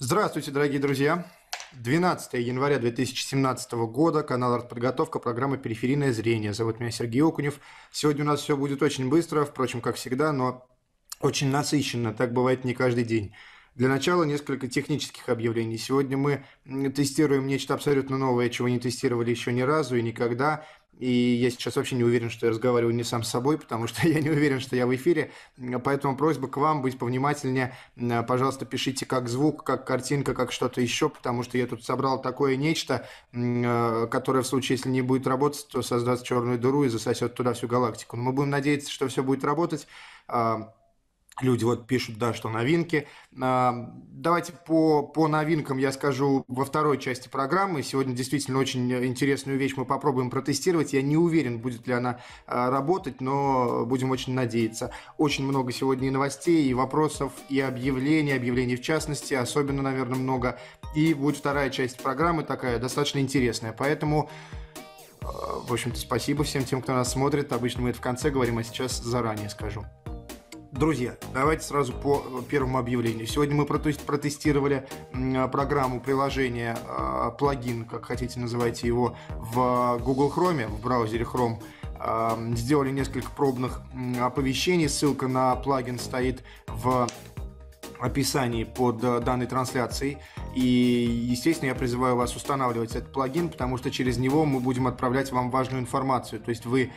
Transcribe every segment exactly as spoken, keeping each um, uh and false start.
Здравствуйте, дорогие друзья! двенадцатое января две тысячи семнадцатого года, канал «Артподготовка», программа «Периферийное зрение». Зовут меня Сергей Окунев. Сегодня у нас все будет очень быстро, впрочем, как всегда, но очень насыщенно, так бывает не каждый день. Для начала несколько технических объявлений. Сегодня мы тестируем нечто абсолютно новое, чего не тестировали еще ни разу и никогда. И я сейчас вообще не уверен, что я разговариваю не сам с собой, потому что я не уверен, что я в эфире. Поэтому просьба к вам быть повнимательнее. Пожалуйста, пишите как звук, как картинка, как что-то еще, потому что я тут собрал такое нечто, которое в случае, если не будет работать, то создаст черную дыру и засосет туда всю галактику. Но мы будем надеяться, что все будет работать. Люди вот пишут, да, что новинки. Давайте по, по новинкам я скажу во второй части программы. Сегодня действительно очень интересную вещь мы попробуем протестировать. Я не уверен, будет ли она работать, но будем очень надеяться. Очень много сегодня и новостей, и вопросов, и объявлений, объявлений в частности, особенно, наверное, много. И будет вторая часть программы такая, достаточно интересная. Поэтому, в общем-то, спасибо всем тем, кто нас смотрит. Обычно мы это в конце говорим, а сейчас заранее скажу. Друзья, давайте сразу по первому объявлению. Сегодня мы протестировали программу, приложение, плагин, как хотите называйте его, в Google Chrome, в браузере Chrome. Сделали несколько пробных оповещений, ссылка на плагин стоит в описании под данной трансляцией. И, естественно, я призываю вас устанавливать этот плагин, потому что через него мы будем отправлять вам важную информацию. То есть вы,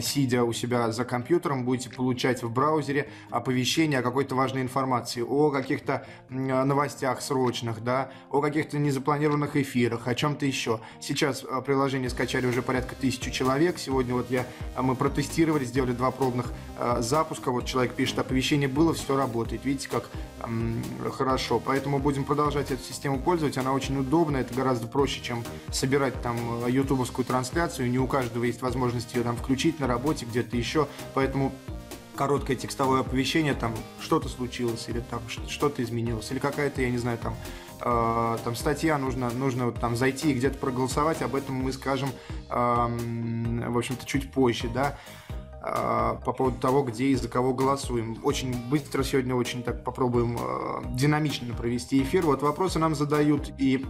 сидя у себя за компьютером, будете получать в браузере оповещение о какой-то важной информации, о каких-то новостях срочных, да, о каких-то незапланированных эфирах, о чем-то еще. Сейчас приложение скачали уже порядка тысячи человек. Сегодня вот я, мы протестировали, сделали два пробных запуска. Вот человек пишет, оповещение было, все работает. Видите, как хорошо. Поэтому будем продолжать эту систему пользоваться. Она очень удобна, это гораздо проще, чем собирать там ютубовскую трансляцию. Не у каждого есть возможность ее там включить на работе, где-то еще. Поэтому короткое текстовое оповещение, там что-то случилось, или там что-то изменилось, или какая-то, я не знаю, там, э, там статья, нужно, нужно вот, там зайти и где-то проголосовать. Об этом мы скажем, э, в общем-то, чуть позже, да, по поводу того, где и за кого голосуем. Очень быстро сегодня, очень так попробуем э, динамично провести эфир. Вот вопросы нам задают, и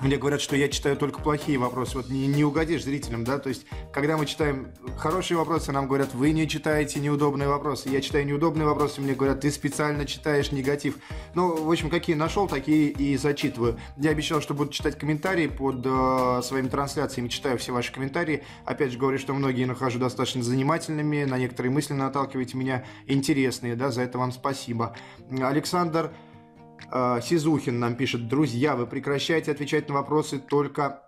мне говорят, что я читаю только плохие вопросы. Вот не, не угодишь зрителям, да? То есть, когда мы читаем хорошие вопросы, нам говорят, вы не читаете неудобные вопросы. Я читаю неудобные вопросы, мне говорят, ты специально читаешь негатив. Ну, в общем, какие нашел, такие и зачитываю. Я обещал, что буду читать комментарии под э, своими трансляциями, читаю все ваши комментарии. Опять же говорю, что многие нахожу достаточно занимательными, на некоторые мысли наталкиваете меня, интересные, да? За это вам спасибо. Александр Сизухин нам пишет, друзья, вы прекращаете отвечать на вопросы только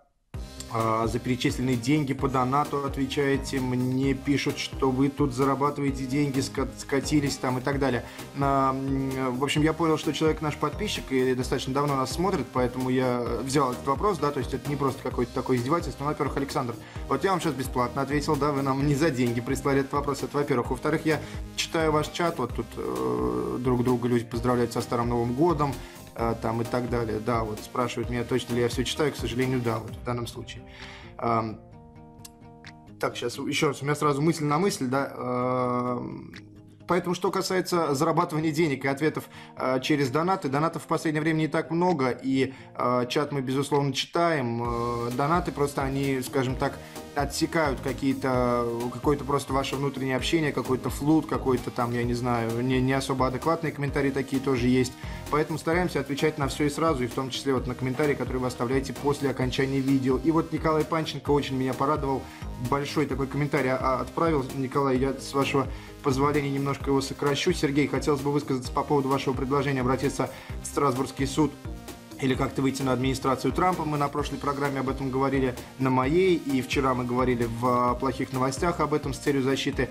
э, за перечисленные деньги по донату, отвечаете, мне пишут, что вы тут зарабатываете деньги, скатились там и так далее. Э, в общем, я понял, что человек наш подписчик и достаточно давно нас смотрит, поэтому я взял этот вопрос, да, то есть это не просто какое-то такое издевательство. Ну, во-первых, Александр, вот я вам сейчас бесплатно ответил, да, вы нам не за деньги прислали этот вопрос, это во-первых. Во-вторых, я читаю ваш чат, вот тут э, друг друга люди поздравляют со Старым Новым Годом, э, там и так далее. Да, вот спрашивают меня, точно ли я все читаю, к сожалению, да, вот в данном случае. Э, так, сейчас еще раз, у меня сразу мысль на мысль, да. Э, Поэтому, что касается зарабатывания денег и ответов э, через донаты, донатов в последнее время не так много, и э, чат мы, безусловно, читаем. Э, донаты просто, они, скажем так, отсекают какие-то, какое-то просто ваше внутреннее общение, какой-то флут, какой-то там, я не знаю, не, не особо адекватные комментарии такие тоже есть. Поэтому стараемся отвечать на все и сразу, и в том числе вот на комментарии, которые вы оставляете после окончания видео. И вот Николай Панченко очень меня порадовал, большой такой комментарий отправил. Николай, я, с вашего позволения, немножко его сокращу. Сергей, хотелось бы высказаться по поводу вашего предложения обратиться в Страсбургский суд или как-то выйти на администрацию Трампа. Мы на прошлой программе об этом говорили, на моей, и вчера мы говорили в плохих новостях об этом с целью защиты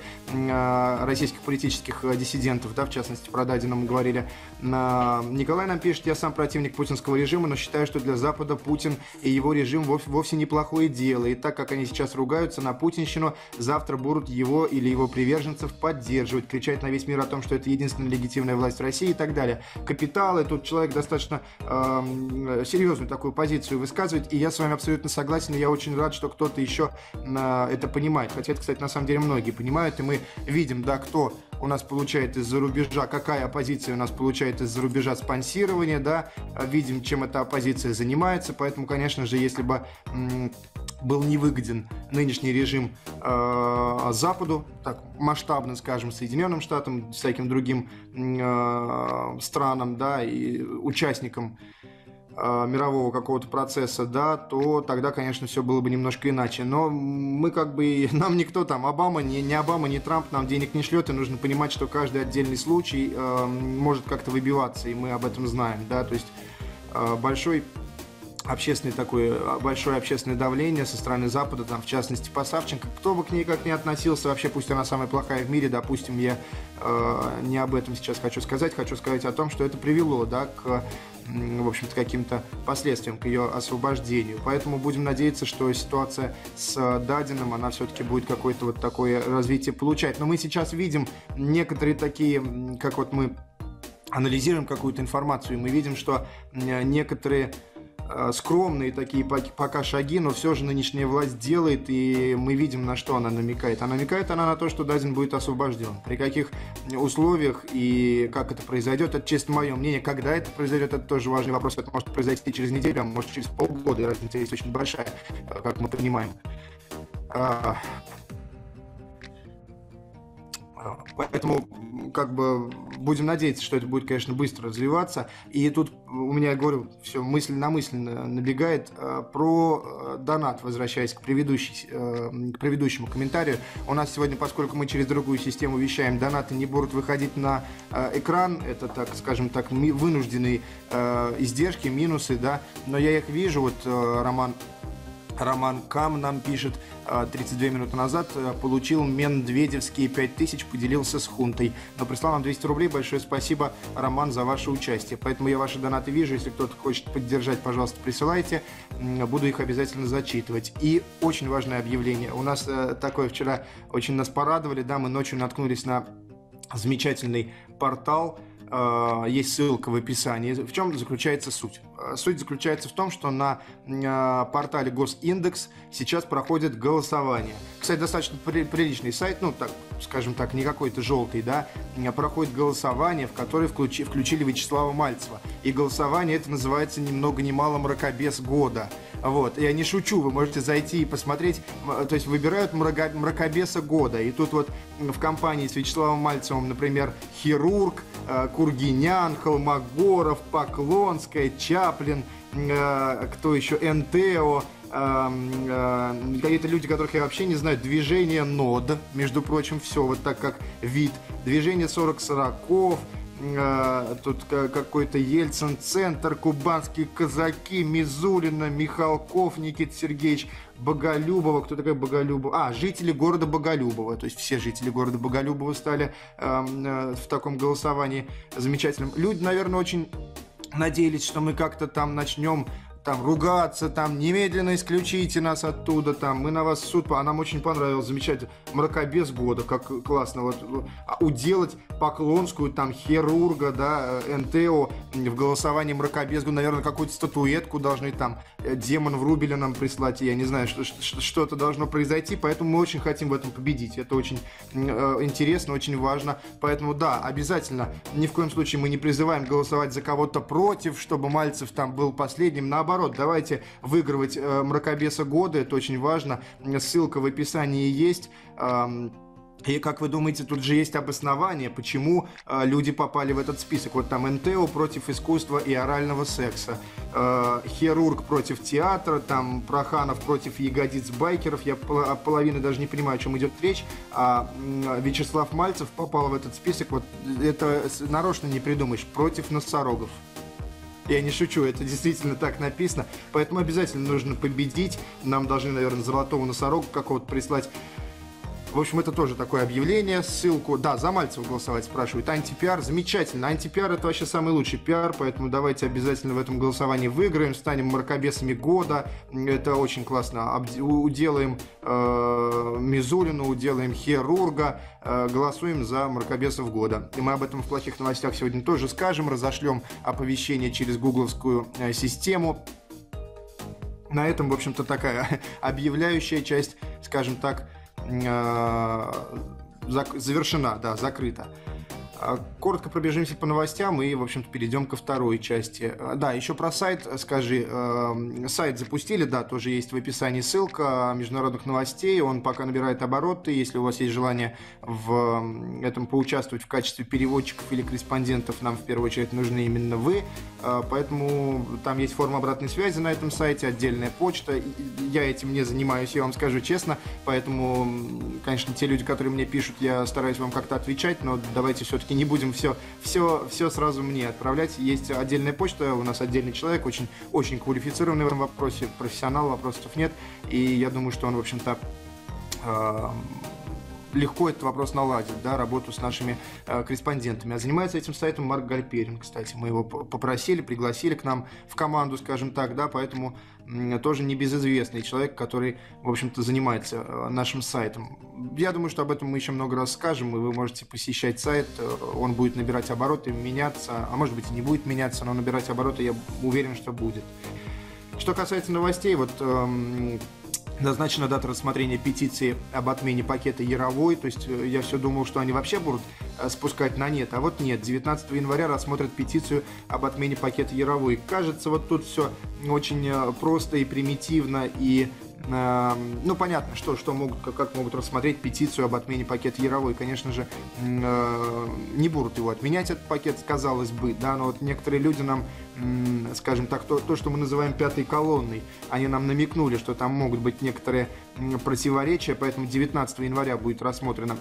российских политических диссидентов, да, в частности, про Дадина мы говорили. Николай нам пишет, я сам противник путинского режима, но считаю, что для Запада Путин и его режим вовсе, вовсе неплохое дело, и так как они сейчас ругаются на путинщину, завтра будут его или его приверженцев поддерживать, кричать на весь мир о том, что это единственная легитимная власть в России и так далее. Капиталы, тут человек достаточно... Э, серьезную такую позицию высказывать, и я с вами абсолютно согласен, и я очень рад, что кто-то еще это понимает. Хотя это, кстати, на самом деле многие понимают, и мы видим, да, кто у нас получает из-за рубежа, какая оппозиция у нас получает из-за рубежа спонсирование, да, видим, чем эта оппозиция занимается, поэтому, конечно же, если бы был невыгоден нынешний режим э, Западу, так масштабно, скажем, Соединенным Штатам, всяким другим э, странам, да, и участникам э, мирового какого-то процесса, да, то тогда, конечно, все было бы немножко иначе. Но мы как бы, нам никто там, Обама, не, не Обама, не Трамп нам денег не шлет, и нужно понимать, что каждый отдельный случай э, может как-то выбиваться, и мы об этом знаем, да, то есть э, большой... общественное такое, большое общественное давление со стороны Запада, там, в частности, по Савченко. Кто бы к ней как ни относился, вообще, пусть она самая плохая в мире, допустим, я э, не об этом сейчас хочу сказать, хочу сказать о том, что это привело, да, к, в общем-то, каким-то последствиям, к ее освобождению. Поэтому будем надеяться, что ситуация с Дадином, она все-таки будет какое-то вот такое развитие получать. Но мы сейчас видим некоторые такие, как вот мы анализируем какую-то информацию, и мы видим, что некоторые скромные такие пока шаги, но все же нынешняя власть делает, и мы видим, на что она намекает. А намекает она на то, что Дадин будет освобожден. При каких условиях и как это произойдет, это честно мое мнение. Когда это произойдет, это тоже важный вопрос. Это может произойти через неделю, а может через полгода, и разница есть очень большая, как мы понимаем. Поэтому, как бы, будем надеяться, что это будет, конечно, быстро развиваться. И тут у меня, я говорю, все мысль на мысль набегает про донат, возвращаясь к, предыдущей, к предыдущему комментарию. У нас сегодня, поскольку мы через другую систему вещаем, донаты не будут выходить на экран. Это, так скажем так, вынужденные издержки, минусы, да. Но я их вижу, вот Роман... Роман Кам нам пишет, тридцать две минуты назад получил медведевские пять тысяч, поделился с хунтой, но прислал нам двести рублей. Большое спасибо, Роман, за ваше участие. Поэтому я ваши донаты вижу. Если кто-то хочет поддержать, пожалуйста, присылайте. Буду их обязательно зачитывать. И очень важное объявление. У нас такое вчера очень нас порадовали. Да, мы ночью наткнулись на замечательный портал. Есть ссылка в описании. В чем заключается суть? Суть заключается в том, что на портале Госиндекс сейчас проходит голосование. Кстати, достаточно приличный сайт, ну, так, скажем так, не какой-то желтый, да, проходит голосование, в которое включили Вячеслава Мальцева. И голосование это называется ни много ни мало «Мракобес года». Вот, я не шучу, вы можете зайти и посмотреть, то есть выбирают мрако, мракобеса года. И тут вот в компании с Вячеславом Мальцевым, например, Хирург, Кургинян, Холмогоров, Поклонская, Чаплин, кто еще, Энтео, какие-то люди, которых я вообще не знаю, движение нод, между прочим, все вот так как вид, движение сорок сороков, тут какой-то Ельцин, Центр, Кубанские казаки, Мизулина, Михалков, Никита Сергеевич, Боголюбова. Кто такая Боголюбова? А, жители города Боголюбова. То есть все жители города Боголюбова стали э, в таком голосовании замечательным. Люди, наверное, очень надеялись, что мы как-то там начнем там ругаться, там немедленно исключите нас оттуда, там мы на вас в суд, а нам очень понравилось, замечательно, мракобес года, как классно, вот уделать Поклонскую, там Хирурга, да, Энтео в голосовании мракобес года, наверное, какую-то статуэтку должны там демон Врубеля нам прислать, я не знаю, что-то должно произойти, поэтому мы очень хотим в этом победить, это очень интересно, очень важно, поэтому да, обязательно, ни в коем случае мы не призываем голосовать за кого-то против, чтобы Мальцев там был последним, наоборот, давайте выигрывать э, мракобеса года, это очень важно, ссылка в описании есть. Эм... И, как вы думаете, тут же есть обоснование, почему э, люди попали в этот список. Вот там Энтео против искусства и орального секса, э, Хирург против театра, там Проханов против ягодиц байкеров. Я пол- половины даже не понимаю, о чем идет речь. А э, Вячеслав Мальцев попал в этот список, вот это нарочно не придумаешь, против носорогов. Я не шучу, это действительно так написано. Поэтому обязательно нужно победить. Нам должны, наверное, золотого носорога какого-то прислать. В общем, это тоже такое объявление, ссылку. Да, за Мальцева голосовать спрашивают. Антипиар, замечательно. Антипиар — это вообще самый лучший пиар, поэтому давайте обязательно в этом голосовании выиграем, станем мракобесами года. Это очень классно. Уделаем э, Мизулину, уделаем Хирурга, э, голосуем за мракобесов года. И мы об этом в плохих новостях сегодня тоже скажем, разошлем оповещение через гугловскую э, систему. На этом, в общем-то, такая объявляющая часть, скажем так, завершена, да, закрыта. Коротко пробежимся по новостям и, в общем-то, перейдем ко второй части. Да, еще про сайт скажи. Сайт запустили, да, тоже есть в описании ссылка международных новостей. Он пока набирает обороты. Если у вас есть желание в этом поучаствовать в качестве переводчиков или корреспондентов, нам в первую очередь нужны именно вы. Поэтому там есть форма обратной связи на этом сайте, отдельная почта. Я этим не занимаюсь, я вам скажу честно. Поэтому, конечно, те люди, которые мне пишут, я стараюсь вам как-то отвечать, но давайте все-таки не будем все, все, все сразу мне отправлять. Есть отдельная почта, у нас отдельный человек, очень, очень квалифицированный в этом вопросе, профессионал, вопросов нет. И я думаю, что он, в общем-то, э, легко этот вопрос наладит, да, работу с нашими э, корреспондентами. А занимается этим сайтом Марк Гальперин, кстати. Мы его попросили, пригласили к нам в команду, скажем так, да, поэтому э, тоже небезызвестный человек, который, в общем-то, занимается э, нашим сайтом. Я думаю, что об этом мы еще много раз скажем, и вы можете посещать сайт, он будет набирать обороты, меняться, а может быть и не будет меняться, но набирать обороты, я уверен, что будет. Что касается новостей, вот эм, назначена дата рассмотрения петиции об отмене пакета Яровой, то есть я все думал, что они вообще будут спускать на нет, а вот нет, девятнадцатого января рассмотрят петицию об отмене пакета Яровой. Кажется, вот тут все очень просто и примитивно, и ну, понятно, что, что могут, как могут рассмотреть петицию об отмене пакета Яровой. Конечно же, не будут его отменять, этот пакет, казалось бы, да, но вот некоторые люди нам, скажем так, то, то, что мы называем пятой колонной, они нам намекнули, что там могут быть некоторые противоречия, поэтому девятнадцатого января будет рассмотрено.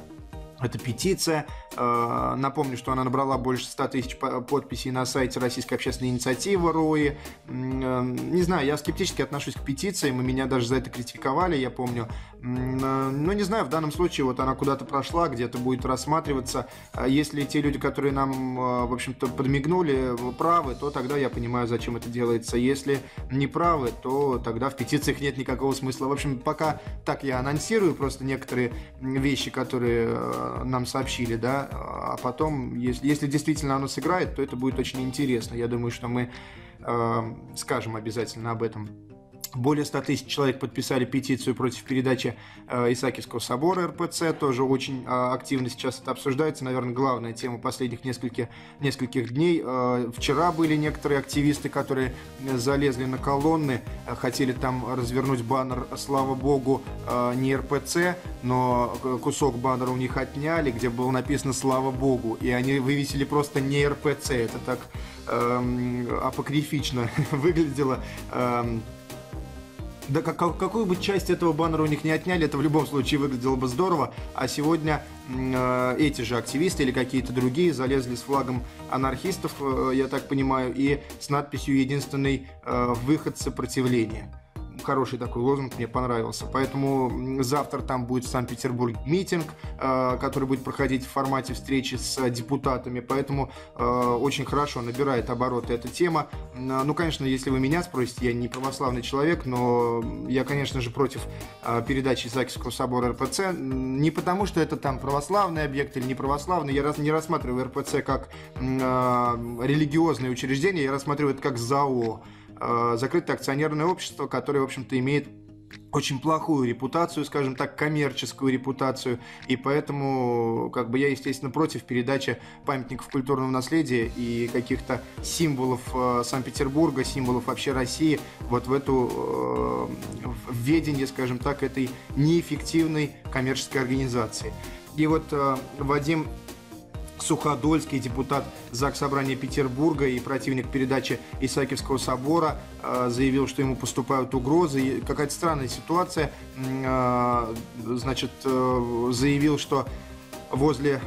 Это петиция. Напомню, что она набрала больше ста тысяч подписей на сайте Российской общественной инициативы РОИ. Не знаю, я скептически отношусь к петициям, и меня даже за это критиковали, я помню. Но не знаю, в данном случае вот она куда-то прошла, где-то будет рассматриваться. Если те люди, которые нам, в общем-то, подмигнули, правы, то тогда я понимаю, зачем это делается. Если не правы, то тогда в петициях нет никакого смысла. В общем, пока так я анонсирую просто некоторые вещи, которые нам сообщили, да, а потом, если, если действительно оно сыграет, то это будет очень интересно. Я думаю, что мы э, скажем обязательно об этом. Более ста тысяч человек подписали петицию против передачи э, Исаакиевского собора эр пэ цэ. Тоже очень э, активно сейчас это обсуждается. Наверное, главная тема последних нескольких, нескольких дней. Э, вчера были некоторые активисты, которые залезли на колонны, э, хотели там развернуть баннер «Слава Богу, э, не эр пэ цэ», но кусок баннера у них отняли, где было написано «Слава Богу», и они вывесили просто «не эр пэ цэ». Это так э, апокрифично выглядело. Э, Да как, какую бы часть этого баннера у них не отняли, это в любом случае выглядело бы здорово. А сегодня э, эти же активисты или какие-то другие залезли с флагом анархистов, э, я так понимаю, и с надписью «Единственный э, выход сопротивления». Хороший такой лозунг, мне понравился. Поэтому завтра там будет в Санкт-Петербурге митинг, который будет проходить в формате встречи с депутатами. Поэтому очень хорошо набирает обороты эта тема. Ну, конечно, если вы меня спросите, я не православный человек, но я, конечно же, против передачи Исаакиевского собора эр пэ цэ. Не потому, что это там православный объект или не православный. Я не рассматриваю эр пэ цэ как религиозное учреждение, я рассматриваю это как ЗАО. Закрытое акционерное общество, которое, в общем-то, имеет очень плохую репутацию, скажем так, коммерческую репутацию, и поэтому, как бы, я, естественно, против передачи памятников культурного наследия и каких-то символов э, Санкт-Петербурга, символов вообще России вот в эту э, введение, скажем так, этой неэффективной коммерческой организации. И вот э, Вадим Суходольский, депутат Заксобрания Петербурга и противник передачи Исаакиевского собора, заявил, что ему поступают угрозы. Какая-то странная ситуация. Значит, заявил, что возле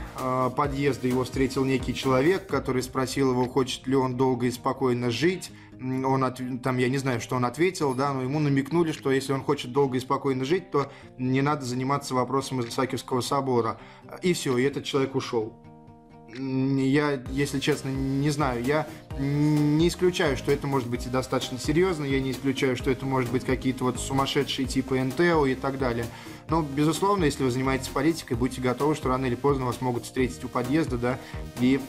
подъезда его встретил некий человек, который спросил его, хочет ли он долго и спокойно жить. он от... там, я не знаю, что он ответил, да, но ему намекнули, что если он хочет долго и спокойно жить, то не надо заниматься вопросом Исаакиевского собора. И все, и этот человек ушел. Я, если честно, не знаю. Я не исключаю, что это может быть и достаточно серьезно. Я не исключаю, что это может быть какие-то вот сумасшедшие типы Энтео и так далее. Но, безусловно, если вы занимаетесь политикой, будьте готовы, что рано или поздно вас могут встретить у подъезда, да, и,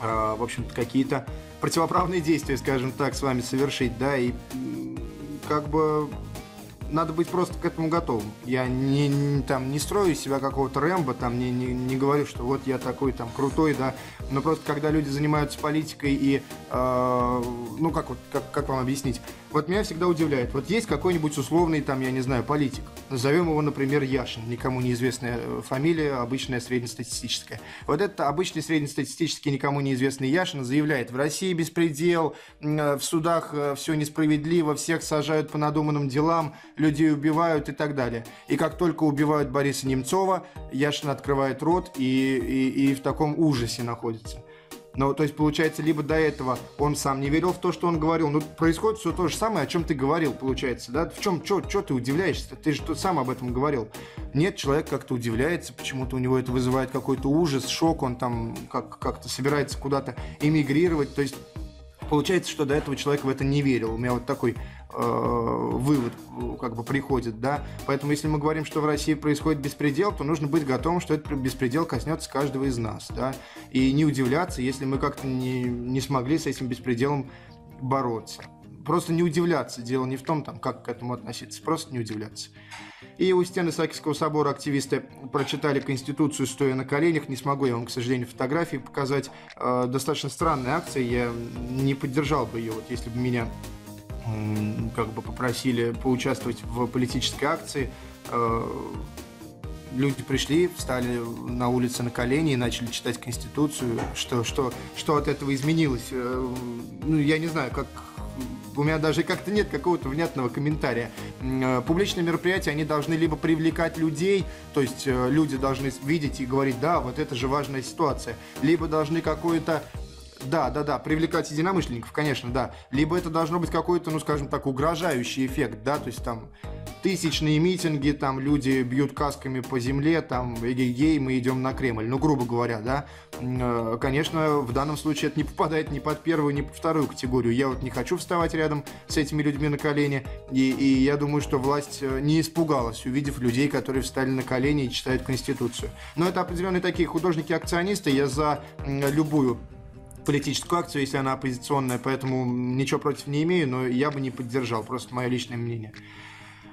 э, в общем-то, какие-то противоправные действия, скажем так, с вами совершить, да, и как бы... Надо быть просто к этому готовым. Я не, не, там, не строю из себя какого-то Рэмбо, там, не, не, не говорю, что вот я такой там крутой, да. Но просто когда люди занимаются политикой и... Э, ну, как, вот, как, как вам объяснить? Вот меня всегда удивляет. Вот есть какой-нибудь условный, там, я не знаю, политик. Назовем его, например, Яшин. Никому неизвестная фамилия, обычная среднестатистическая. Вот это обычный среднестатистический, никому неизвестный Яшин заявляет: в России беспредел, в судах все несправедливо, всех сажают по надуманным делам, людей убивают и так далее. И как только убивают Бориса Немцова, Яшин открывает рот и, и, и в таком ужасе находится. Ну, то есть, получается, либо до этого он сам не верил в то, что он говорил, но происходит все то же самое, о чем ты говорил, получается, да? В чем, что ты удивляешься? Ты же сам об этом говорил. Нет, человек как-то удивляется, почему-то у него это вызывает какой-то ужас, шок, он там как- как-то собирается куда-то эмигрировать, то есть... Получается, что до этого человек в это не верил. У меня вот такой э, вывод как бы приходит, да. Поэтому, если мы говорим, что в России происходит беспредел, то нужно быть готовым, что этот беспредел коснется каждого из нас, да. И не удивляться, если мы как-то не, не смогли с этим беспределом бороться. Просто не удивляться. Дело не в том, там, как к этому относиться, просто не удивляться. И у стены Исаакиевского собора активисты прочитали Конституцию, стоя на коленях. Не смогу я вам, к сожалению, фотографии показать. Э, достаточно странная акция, я не поддержал бы ее, вот, если бы меня э, как бы попросили поучаствовать в политической акции. Э, люди пришли, встали на улице на колени и начали читать Конституцию. Что, что, что от этого изменилось? Э, ну, я не знаю, как... У меня даже как-то нет какого-то внятного комментария. Публичные мероприятия, они должны либо привлекать людей, то есть люди должны видеть и говорить, да, вот это же важная ситуация, либо должны какое-то... Да, да, да, привлекать единомышленников, конечно, да. Либо это должно быть какой-то, ну, скажем так, угрожающий эффект, да, то есть там тысячные митинги, там люди бьют касками по земле, там, эгегей, мы идем на Кремль, ну, грубо говоря, да. Конечно, в данном случае это не попадает ни под первую, ни под вторую категорию. Я вот не хочу вставать рядом с этими людьми на колени, и, и я думаю, что власть не испугалась, увидев людей, которые встали на колени и читают Конституцию. Но это определенные такие художники-акционисты, я за любую политическую акцию, если она оппозиционная, поэтому ничего против не имею, но я бы не поддержал, просто мое личное мнение.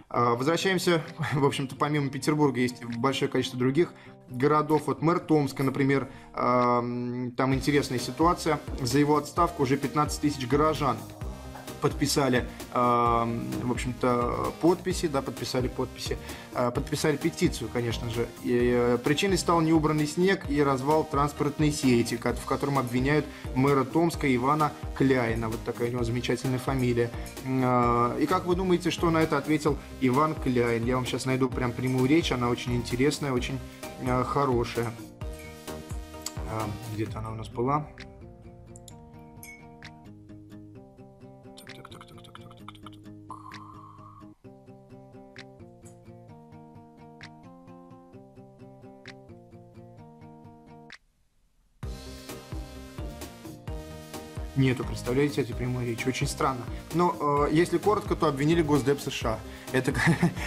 Возвращаемся, в общем-то, помимо Петербурга есть большое количество других городов. Вот мэр Томска, например, там интересная ситуация, за его отставку уже пятнадцать тысяч горожан подписали, в общем-то, подписи, да, подписали подписи, подписали петицию, конечно же. И причиной стал неубранный снег и развал транспортной сети, в котором обвиняют мэра Томска Ивана Кляйна. Вот такая у него замечательная фамилия. И как вы думаете, что на это ответил Иван Кляйн? Я вам сейчас найду прям прямую речь, она очень интересная, очень хорошая. Где-то она у нас была. Нету, представляете, эти прямые речи. Очень странно. Но э, если коротко, то обвинили Госдеп США. Это,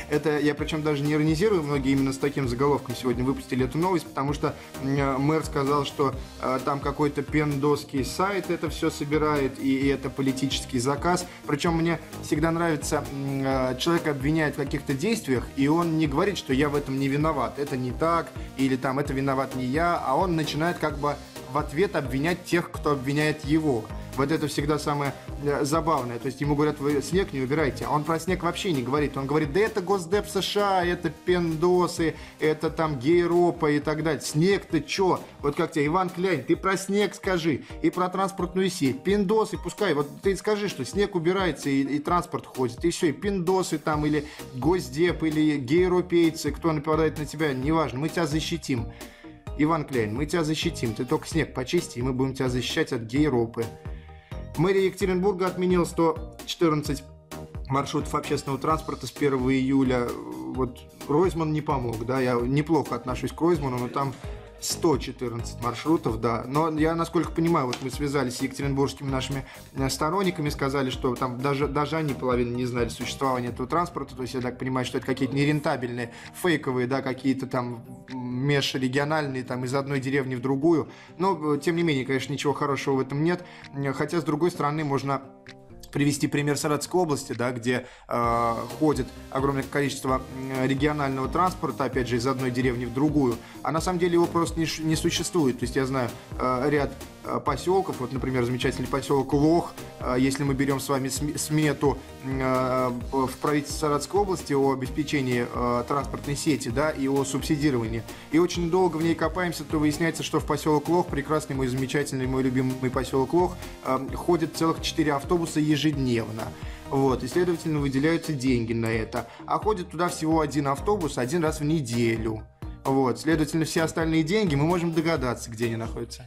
это я причем даже не иронизирую, многие именно с таким заголовком сегодня выпустили эту новость, потому что э, мэр сказал, что э, там какой-то пендоский сайт это все собирает, и, и это политический заказ. Причем мне всегда нравится, э, человек обвиняет в каких-то действиях, и он не говорит, что я в этом не виноват, это не так, или там это виноват не я, а он начинает как бы в ответ обвинять тех, кто обвиняет его. Вот это всегда самое забавное. То есть ему говорят, вы снег не убирайте. А он про снег вообще не говорит. Он говорит, да это Госдеп США, это пендосы, это там гейропа и так далее. Снег-то чё? Вот как тебе, Иван Кляйн, ты про снег скажи и про транспортную сеть. Пиндосы пускай. Вот ты скажи, что снег убирается и, и транспорт ходит. И все, и пиндосы там, или Госдеп, или гейропейцы, кто нападает на тебя, неважно, мы тебя защитим. Иван Кляйн, мы тебя защитим, ты только снег почисти, и мы будем тебя защищать от гейропы. Мэрия Екатеринбурга отменила сто четырнадцать маршрутов общественного транспорта с первого июля. Вот Ройзман не помог, да, я неплохо отношусь к Ройзману, но там сто четырнадцать маршрутов, да. Но я, насколько понимаю, вот мы связались с екатеринбургскими нашими сторонниками, сказали, что там даже, даже они половину не знали существования этого транспорта, то есть я так понимаю, что это какие-то нерентабельные, фейковые, да, какие-то там межрегиональные, там из одной деревни в другую, но, тем не менее, конечно, ничего хорошего в этом нет, хотя, с другой стороны, можно привести пример Саратовской области, да, где э, ходит огромное количество регионального транспорта, опять же, из одной деревни в другую, а на самом деле его просто не, не существует. То есть я знаю э, ряд э, поселков, вот, например, замечательный поселок Лох, э, если мы берем с вами см смету э, в правительстве Саратовской области о обеспечении э, транспортной сети, да, и о субсидировании, и очень долго в ней копаемся, то выясняется, что в поселок Лох, прекрасный мой замечательный, мой любимый поселок Лох, э, ходит целых четыре автобуса ежедневно. ежедневно. Вот, и, следовательно, выделяются деньги на это. А ходит туда всего один автобус один раз в неделю. Вот, следовательно, все остальные деньги, мы можем догадаться, где они находятся.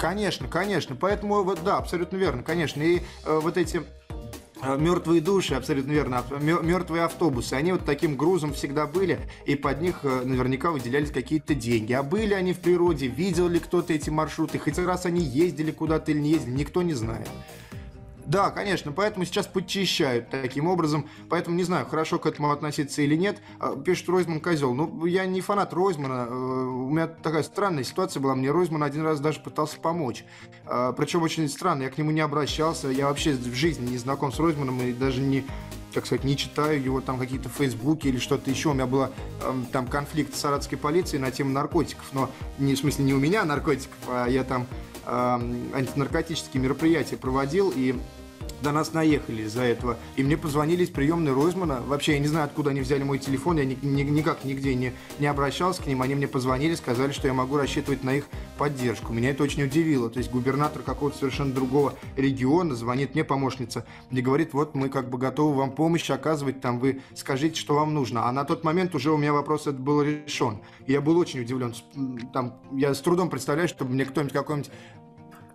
Конечно, конечно. Поэтому, вот, да, абсолютно верно, конечно. И э, вот эти... Мертвые души, абсолютно верно, мертвые автобусы, они вот таким грузом всегда были, и под них наверняка выделялись какие-то деньги. А были они в природе, видел ли кто-то эти маршруты, хоть раз они ездили куда-то или не ездили, никто не знает. Да, конечно, поэтому сейчас подчищают таким образом, поэтому не знаю, хорошо к этому относиться или нет. Пишет Ройзман козел. Ну, я не фанат Ройзмана, у меня такая странная ситуация была, мне Ройзман один раз даже пытался помочь. Причем очень странно, я к нему не обращался, я вообще в жизни не знаком с Ройзманом и даже не... так сказать, не читаю его там какие-то фейсбуки или что-то еще. У меня был там конфликт с саратовской полицией на тему наркотиков, но, не, в смысле, не у меня наркотиков, а я там э, антинаркотические мероприятия проводил, и до нас наехали из-за этого. И мне позвонили из приемной Ройзмана. Вообще, я не знаю, откуда они взяли мой телефон, я ни, ни, никак нигде не, не обращался к ним. Они мне позвонили, сказали, что я могу рассчитывать на их поддержку. Меня это очень удивило. То есть губернатор какого-то совершенно другого региона звонит мне, помощница, и говорит, вот мы как бы готовы вам помощь оказывать, там вы скажите, что вам нужно. А на тот момент уже у меня вопрос этот был решен. Я был очень удивлен. Там, я с трудом представляю, чтобы мне кто-нибудь какой-нибудь...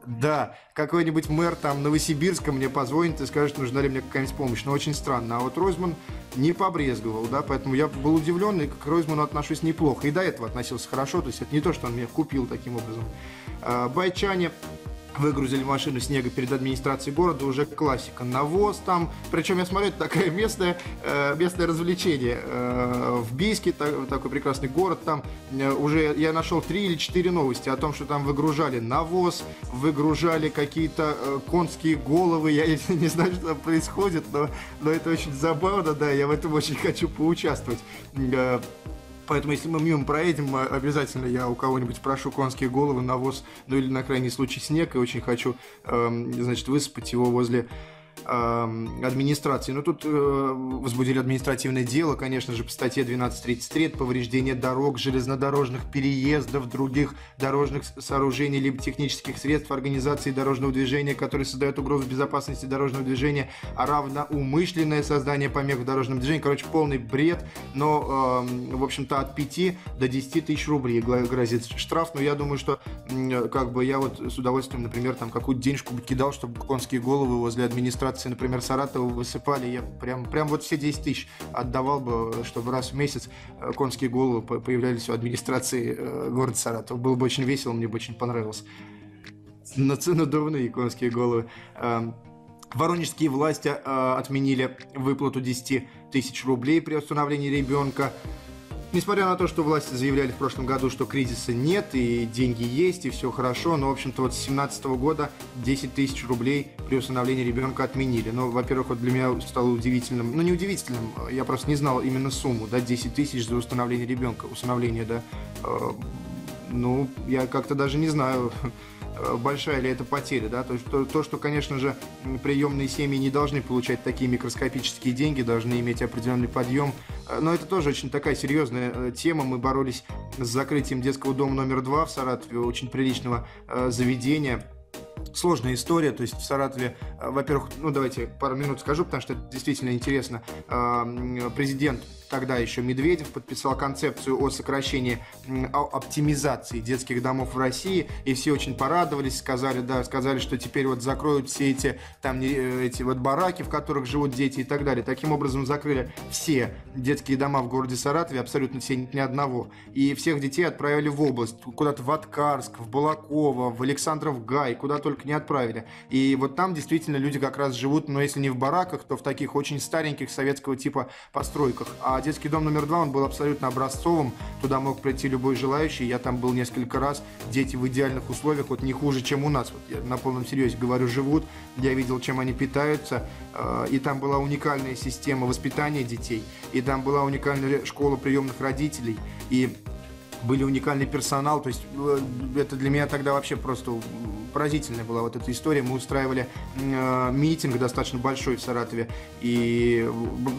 Да, какой-нибудь мэр там Новосибирска мне позвонит и скажет, нужна ли мне какая-нибудь помощь. Но очень странно. А вот Ройзман не побрезговал, да, поэтому я был удивлен, и к Ройзману отношусь неплохо. И до этого относился хорошо, то есть это не то, что он меня купил таким образом. Байчане выгрузили машину снега перед администрацией города, уже классика. Навоз там, причем я смотрю, это такое местное, местное развлечение. В Бийске, такой прекрасный город, там уже я нашел три или четыре новости о том, что там выгружали навоз, выгружали какие-то конские головы, я не знаю, что там происходит, но, но это очень забавно, да, я в этом очень хочу поучаствовать. Поэтому, если мы мимо проедем, обязательно я у кого-нибудь прошу конские головы, навоз, ну или, на крайний случай, снег, и очень хочу, эм, значит, высыпать его возле эм, администрации. Но тут э, возбудили административное дело, конечно же, по статье двенадцать тридцать три, это повреждение дорог, железнодорожных переездов, других дорожных сооружений, либо технических средств организации дорожного движения, которые создают угрозу безопасности дорожного движения, а равно умышленное создание помех в дорожном движении. Короче, полный бред, но, э, в общем-то, от пяти до десяти тысяч рублей грозит штраф, но я думаю, что э, как бы я вот с удовольствием, например, там какую-то денежку бы кидал, чтобы конские головы возле администрации, например, Саратова высыпали, я прям, прям вот все десять тысяч отдавал бы, чтобы раз в месяц конские головы появлялись у администрации э, города Саратова. Было бы очень весело, мне бы очень понравилось. Надувные конские головы. Воронежские власти э, отменили выплату десяти тысяч рублей при усыновлении ребенка. Несмотря на то, что власти заявляли в прошлом году, что кризиса нет, и деньги есть, и все хорошо, но, в общем-то, вот с две тысячи семнадцатого года десять тысяч рублей при усыновлении ребенка отменили. Но, во-первых, вот для меня стало удивительным, ну, не удивительным, я просто не знал именно сумму, да, десять тысяч за усыновление ребенка, усыновление, да, э, ну, я как-то даже не знаю... большая ли это потеря, да, то есть то, то, что, конечно же, приемные семьи не должны получать такие микроскопические деньги, должны иметь определенный подъем, но это тоже очень такая серьезная тема, мы боролись с закрытием детского дома номер два в Саратове, очень приличного заведения. Сложная история, то есть в Саратове, во-первых, ну давайте пару минут скажу, потому что это действительно интересно, президент тогда еще Медведев подписал концепцию о сокращении, о оптимизации детских домов в России, и все очень порадовались, сказали, да, сказали, что теперь вот закроют все эти, там, эти вот бараки, в которых живут дети и так далее. Таким образом закрыли все детские дома в городе Саратове, абсолютно все, ни одного, и всех детей отправили в область, куда-то в Аткарск, в Балаково, в Александров-Гай, куда только не отправили. И вот там действительно люди как раз живут, но если не в бараках, то в таких очень стареньких советского типа постройках. А детский дом номер два, он был абсолютно образцовым, туда мог прийти любой желающий, я там был несколько раз, дети в идеальных условиях, вот не хуже, чем у нас, вот я на полном серьезе говорю, живут, я видел, чем они питаются, и там была уникальная система воспитания детей, и там была уникальная школа приемных родителей, и были уникальный персонал, то есть это для меня тогда вообще просто поразительная была вот эта история. Мы устраивали э, митинг достаточно большой в Саратове, и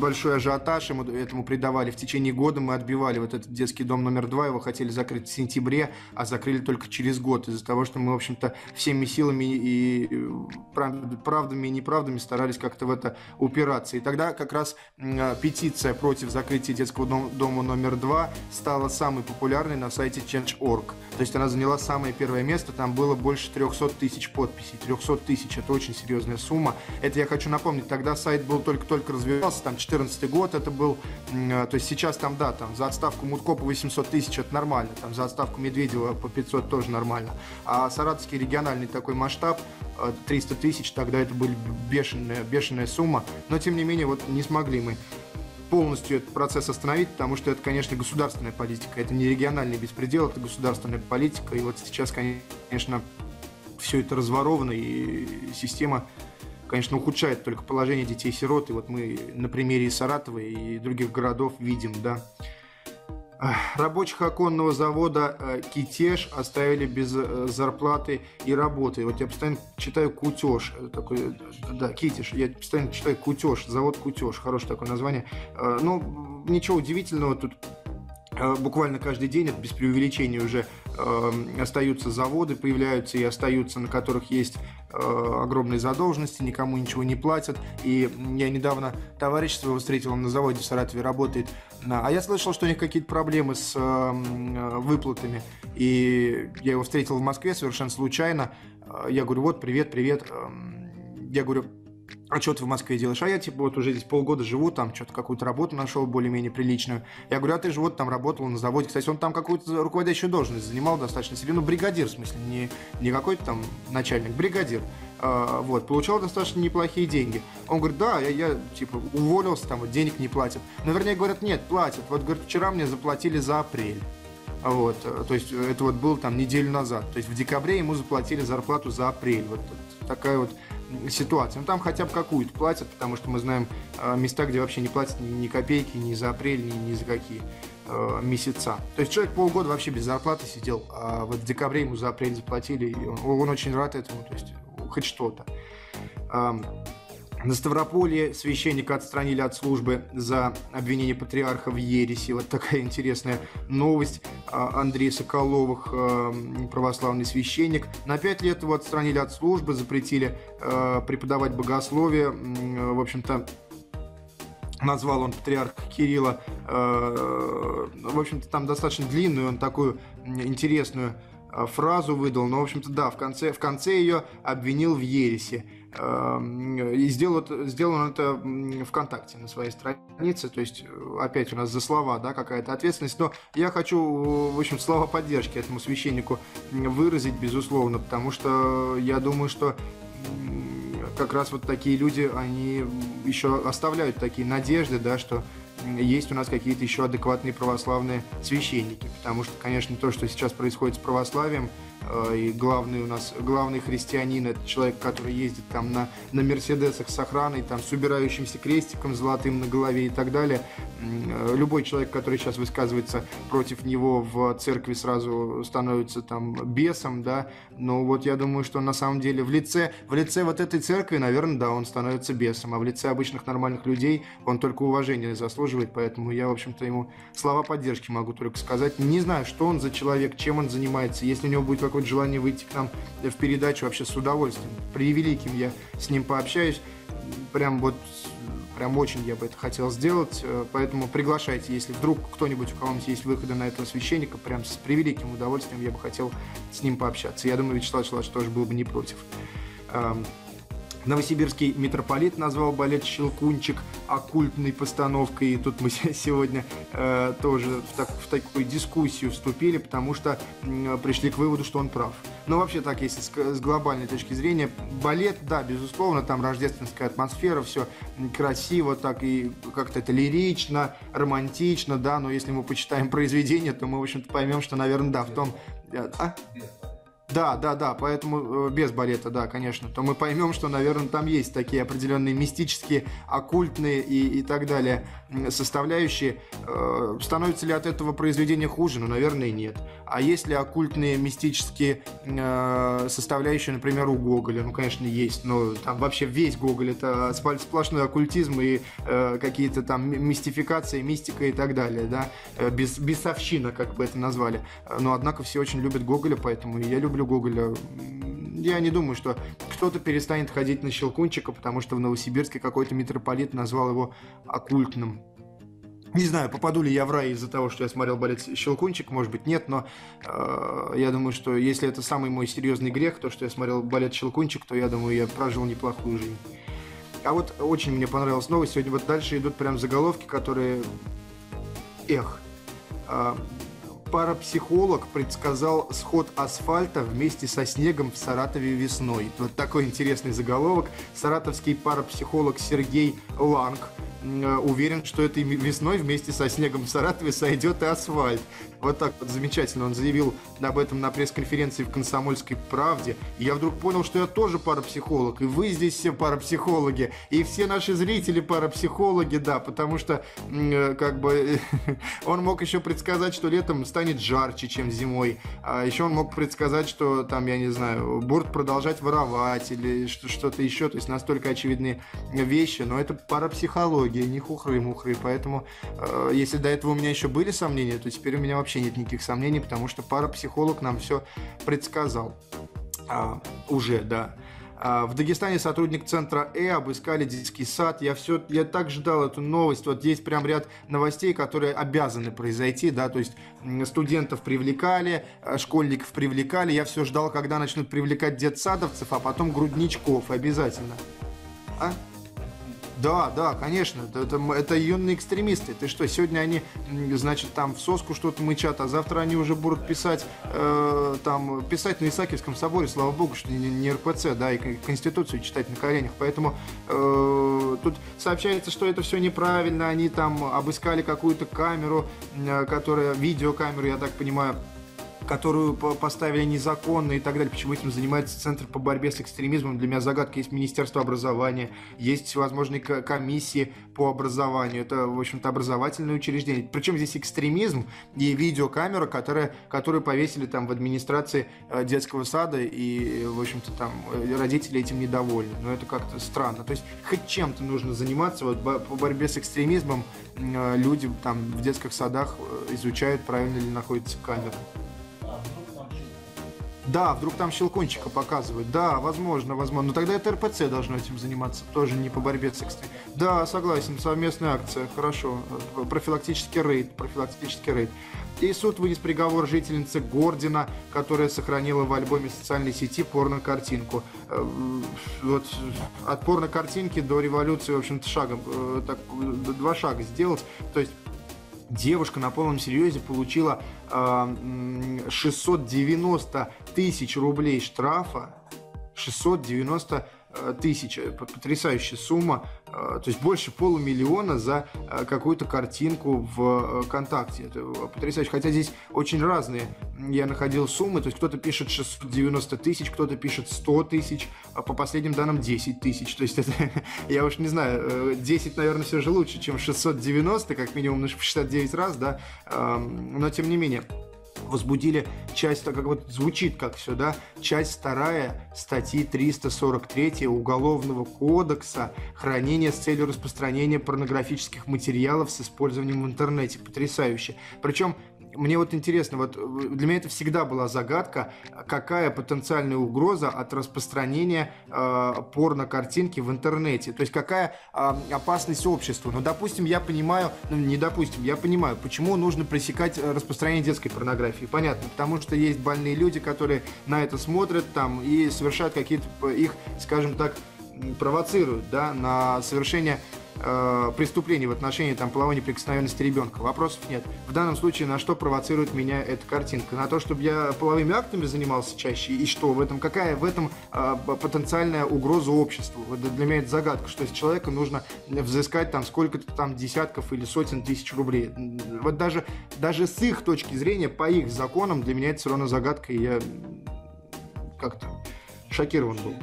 большой ажиотаж ему этому придавали. В течение года мы отбивали вот этот детский дом номер два, его хотели закрыть в сентябре, а закрыли только через год из-за того, что мы, в общем-то, всеми силами и правдами и неправдами старались как-то в это упираться. И тогда как раз э, петиция против закрытия детского дом, дома номер два стала самой популярной на сайте чендж точка орг. То есть она заняла самое первое место, там было больше трехсот тысяч подписей. триста тысяч, это очень серьезная сумма. Это я хочу напомнить, тогда сайт был только-только развивался, там четырнадцатый год, это был, то есть сейчас там, да, там за отставку Мутко по восемьсот тысяч, это нормально, там за отставку Медведева по пятьсот тоже нормально. А саратовский региональный такой масштаб, триста тысяч, тогда это была бешеная, бешеная сумма, но тем не менее, вот не смогли мы полностью этот процесс остановить, потому что это, конечно, государственная политика, это не региональный беспредел, это государственная политика, и вот сейчас, конечно, все это разворовано, и система, конечно, ухудшает только положение детей-сирот. И вот мы на примере и Саратова, и других городов видим, да. Рабочих оконного завода «Китеж» оставили без зарплаты и работы. Вот я постоянно читаю «Кутеж». Такой, да, «Китеж». Я постоянно читаю «Кутеж», завод «Кутеж». Хорошее такое название. Ну, ничего удивительного тут. Буквально каждый день, это без преувеличения, уже э, остаются заводы, появляются и остаются, на которых есть э, огромные задолженности, никому ничего не платят. И я недавно товарища своего встретил, он на заводе в Саратове работает. А я слышал, что у них какие-то проблемы с э, выплатами. И я его встретил в Москве совершенно случайно. Я говорю, вот, привет, привет. Я говорю, а что ты в Москве делаешь? А я, типа, вот уже здесь полгода живу, там что-то какую-то работу нашел более-менее приличную. Я говорю, а ты же вот там работал на заводе. Кстати, он там какую-то руководящую должность занимал достаточно себе. Ну, бригадир, в смысле, не, не какой-то там начальник, бригадир. А, вот, получал достаточно неплохие деньги. Он говорит, да, я, я типа, уволился, там, вот, денег не платят. Но, вернее, говорят, нет, платят. Вот, говорит, вчера мне заплатили за апрель. Вот, то есть это вот было там неделю назад. То есть в декабре ему заплатили зарплату за апрель. Вот такая вот ситуация. Ну, там хотя бы какую-то платят, потому что мы знаем э, места, где вообще не платят ни, ни копейки, ни за апрель, ни, ни за какие э, месяца. То есть человек полгода вообще без зарплаты сидел, а вот в декабре ему за апрель заплатили, и он, он очень рад этому, то есть хоть что-то. Эм, на Ставрополье священника отстранили от службы за обвинение патриарха в ереси. Вот такая интересная новость. Андрей Соколовых, православный священник, на пять лет его отстранили от службы, запретили преподавать богословие. В общем-то, назвал он патриарха Кирилла. В общем-то, там достаточно длинную, он такую интересную фразу выдал. Но, в общем-то, да, в конце, в конце ее обвинил в ереси. И сделал, сделал он это ВКонтакте на своей странице, то есть опять у нас за слова, да, какая-то ответственность, но я хочу, в общем, слова поддержки этому священнику выразить, безусловно, потому что я думаю, что как раз вот такие люди, они еще оставляют такие надежды, да, что есть у нас какие-то еще адекватные православные священники, потому что, конечно, то, что сейчас происходит с православием, и главный у нас, главный христианин, это человек, который ездит там на, на мерседесах с охраной, там с убирающимся крестиком золотым на голове и так далее. Любой человек, который сейчас высказывается против него в церкви, сразу становится там бесом, да. Но вот я думаю, что на самом деле в лице, в лице вот этой церкви, наверное, да, он становится бесом, а в лице обычных нормальных людей он только уважение заслуживает, поэтому я, в общем-то, ему слова поддержки могу только сказать. Не знаю, что он за человек, чем он занимается, если у него будет какое-то желание выйти к нам в передачу, вообще с удовольствием. Превеликим я с ним пообщаюсь. Прям вот Прям очень я бы это хотел сделать, поэтому приглашайте, если вдруг кто-нибудь, у кого-нибудь есть выходы на этого священника, прям с превеликим удовольствием я бы хотел с ним пообщаться. Я думаю, Вячеслав Вячеславович тоже был бы не против. Новосибирский митрополит назвал балет «Щелкунчик» оккультной постановкой, и тут мы сегодня э, тоже в, так, в такую дискуссию вступили, потому что э, пришли к выводу, что он прав. Но вообще так, если с, с глобальной точки зрения, балет, да, безусловно, там рождественская атмосфера, все красиво, так и как-то это лирично, романтично, да, но если мы почитаем произведение, то мы, в общем-то, поймем, что, наверное, да, в том... А? Да, да, да, поэтому без балета, да, конечно, то мы поймем, что, наверное, там есть такие определенные мистические, оккультные и, и так далее составляющие. Э, становится ли от этого произведения хуже? Ну, наверное, нет. А есть ли оккультные, мистические э, составляющие, например, у Гоголя? Ну, конечно, есть, но там вообще весь Гоголь — это сплошной оккультизм и э, какие-то там мистификации, мистика и так далее, да, Бес, бесовщина, как бы это назвали. Но, однако, все очень любят Гоголя, поэтому я люблю Гоголя. Я не думаю, что кто-то перестанет ходить на Щелкунчика, потому что в Новосибирске какой-то митрополит назвал его оккультным. Не знаю, попаду ли я в рай из-за того, что я смотрел балет «Щелкунчик», может быть, нет, но э, я думаю, что если это самый мой серьезный грех, то, что я смотрел балет «Щелкунчик», то я думаю, я прожил неплохую жизнь. А вот очень мне понравилась новость. Сегодня вот дальше идут прям заголовки, которые... Эх... Э, парапсихолог предсказал сход асфальта вместе со снегом в Саратове весной. Вот такой интересный заголовок. Саратовский парапсихолог Сергей Ланг уверен, что этой весной вместе со снегом в Саратове сойдет и асфальт. Вот так вот замечательно. Он заявил об этом на пресс-конференции в «Комсомольской правде». И я вдруг понял, что я тоже парапсихолог. И вы здесь все парапсихологи. И все наши зрители парапсихологи, да. Потому что, как бы, он мог еще предсказать, что летом станет жарче, чем зимой. А еще он мог предсказать, что, там, я не знаю, будут продолжать воровать или что-то еще. То есть настолько очевидные вещи. Но это парапсихология, не хухры-мухры. Поэтому, если до этого у меня еще были сомнения, то теперь у меня вообще нет никаких сомнений, потому что парапсихолог нам все предсказал. А, уже, да. А, в Дагестане сотрудник центра Э обыскали детский сад. Я все, я так ждал эту новость. Вот есть прям ряд новостей, которые обязаны произойти, да, то есть студентов привлекали, школьников привлекали. Я все ждал, когда начнут привлекать детсадовцев, а потом грудничков обязательно. А? Да, да, конечно, это, это юные экстремисты. Ты что, сегодня они, значит, там в соску что-то мычат, а завтра они уже будут писать, э, там, писать на Исаакиевском соборе, слава богу, что не, не эр пэ цэ, да, и Конституцию читать на коленях. Поэтому э, тут сообщается, что это все неправильно, они там обыскали какую-то камеру, э, которая, видеокамеру, я так понимаю, которую поставили незаконно и так далее. Почему этим занимается Центр по борьбе с экстремизмом? Для меня загадка. Есть Министерство образования, есть всевозможные комиссии по образованию. Это, в общем-то, образовательное учреждение. Причем здесь экстремизм и видеокамера, которая, которую повесили там в администрации детского сада, и, в общем-то, там родители этим недовольны. Но это как-то странно. То есть хоть чем-то нужно заниматься. Вот по борьбе с экстремизмом люди там в детских садах изучают, правильно ли находится камера. Да, вдруг там Щелкунчика показывают. Да, возможно, возможно. Но тогда это эр пэ цэ должно этим заниматься. Тоже не по борьбе с экстремизмом. Да, согласен, совместная акция. Хорошо. Профилактический рейд. Профилактический рейд. И суд вынес приговор жительнице Гордина, которая сохранила в альбоме социальной сети порнокартинку. Вот от порнокартинки до революции, в общем-то, шагом, так, два шага сделать. То есть девушка на полном серьезе получила э, шестьсот девяносто тысяч рублей штрафа. шестьсот девяносто тысяч. Потрясающая сумма. Э, то есть больше полумиллиона за э, какую-то картинку в э, ВКонтакте. Это потрясающе. Хотя здесь очень разные я находил суммы. То есть кто-то пишет шестьсот девяносто тысяч, кто-то пишет сто тысяч, а по последним данным десять тысяч. То есть это, я уж не знаю, десять, наверное, все же лучше, чем шестьсот девяносто, как минимум в шестьдесят девять раз, да. Но тем не менее, возбудили часть, как вот звучит как все, да, часть вторая статьи триста сорок три Уголовного кодекса «Хранение с целью распространения порнографических материалов с использованием в интернете». Потрясающе. Причем Мне вот интересно, вот для меня это всегда была загадка, какая потенциальная угроза от распространения э, порнокартинки в интернете, то есть какая э, опасность обществу. Ну, допустим, я понимаю, ну, не допустим, я понимаю, почему нужно пресекать распространение детской порнографии. Понятно, потому что есть больные люди, которые на это смотрят там и совершают какие-то их, скажем так, провоцируют, да, на совершение преступлений в отношении там половой неприкосновенности ребенка. Вопросов нет. В данном случае на что провоцирует меня эта картинка? На то, чтобы я половыми актами занимался чаще? И что в этом? Какая в этом э, потенциальная угроза обществу? Вот для меня это загадка, что с человека нужно взыскать там сколько-то там десятков или сотен тысяч рублей. Вот даже, даже с их точки зрения, по их законам, для меня это все равно загадка, и я как-то шокирован был.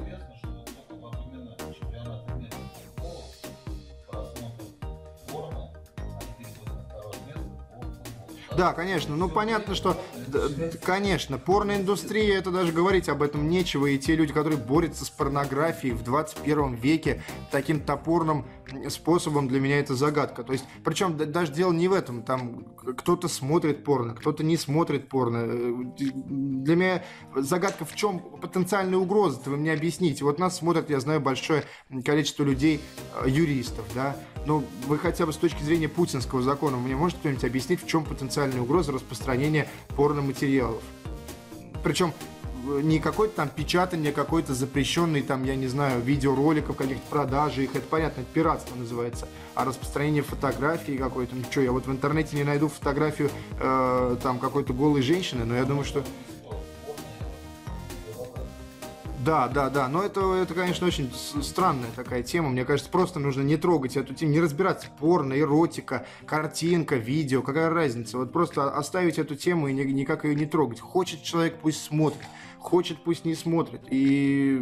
Да, конечно, ну понятно, что, конечно, порноиндустрия, это даже говорить об этом нечего, и те люди, которые борются с порнографией в двадцать первом веке таким топорным способом, для меня это загадка. То есть, причем даже дело не в этом, там кто-то смотрит порно, кто-то не смотрит порно. Для меня загадка, в чем потенциальная угроза, вы мне объясните. Вот нас смотрят, я знаю, большое количество людей, юристов, да, но вы хотя бы с точки зрения путинского закона мне можете кто-нибудь объяснить, в чем потенциальная угроза распространения порноматериалов. Причем не какое-то там печатание, какой-то запрещенный там, я не знаю, видеороликов, каких-то продажи их, это понятно, это пиратство называется, а распространение фотографии какой-то, ну что, я вот в интернете не найду фотографию э, там какой-то голой женщины, но я думаю, что... Да, да, да, но это, это, конечно, очень странная такая тема. Мне кажется, просто нужно не трогать эту тему, не разбираться. Порно, эротика, картинка, видео, какая разница. Вот просто оставить эту тему и никак ее не трогать. Хочет человек, пусть смотрит. Хочет, пусть не смотрит. И,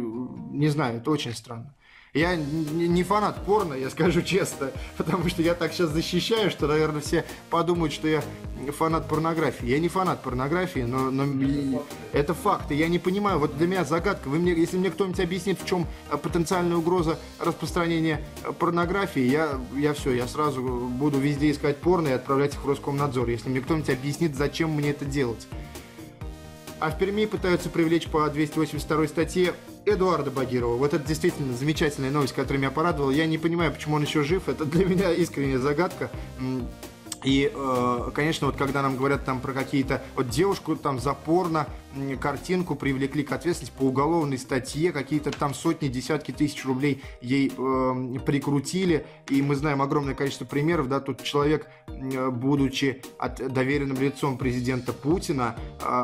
не знаю, это очень странно. Я не фанат порно, я скажу честно, потому что я так сейчас защищаю, что, наверное, все подумают, что я фанат порнографии. Я не фанат порнографии, но, но это факты. Я не понимаю, вот для меня загадка. Вы мне, если мне кто-нибудь объяснит, в чем потенциальная угроза распространения порнографии, я, я все, я сразу буду везде искать порно и отправлять их в Роскомнадзор, если мне кто-нибудь объяснит, зачем мне это делать. А в Перми пытаются привлечь по двести восемьдесят второй статье Эдуарда Багирова. Вот это действительно замечательная новость, которая меня порадовала. Я не понимаю, почему он еще жив. Это для меня искренняя загадка. И, конечно, вот когда нам говорят там про какие-то... Вот девушку там за порно, картинку привлекли к ответственности по уголовной статье. Какие-то там сотни, десятки тысяч рублей ей прикрутили. И мы знаем огромное количество примеров. Да, тут человек, будучи от, доверенным лицом президента Путина,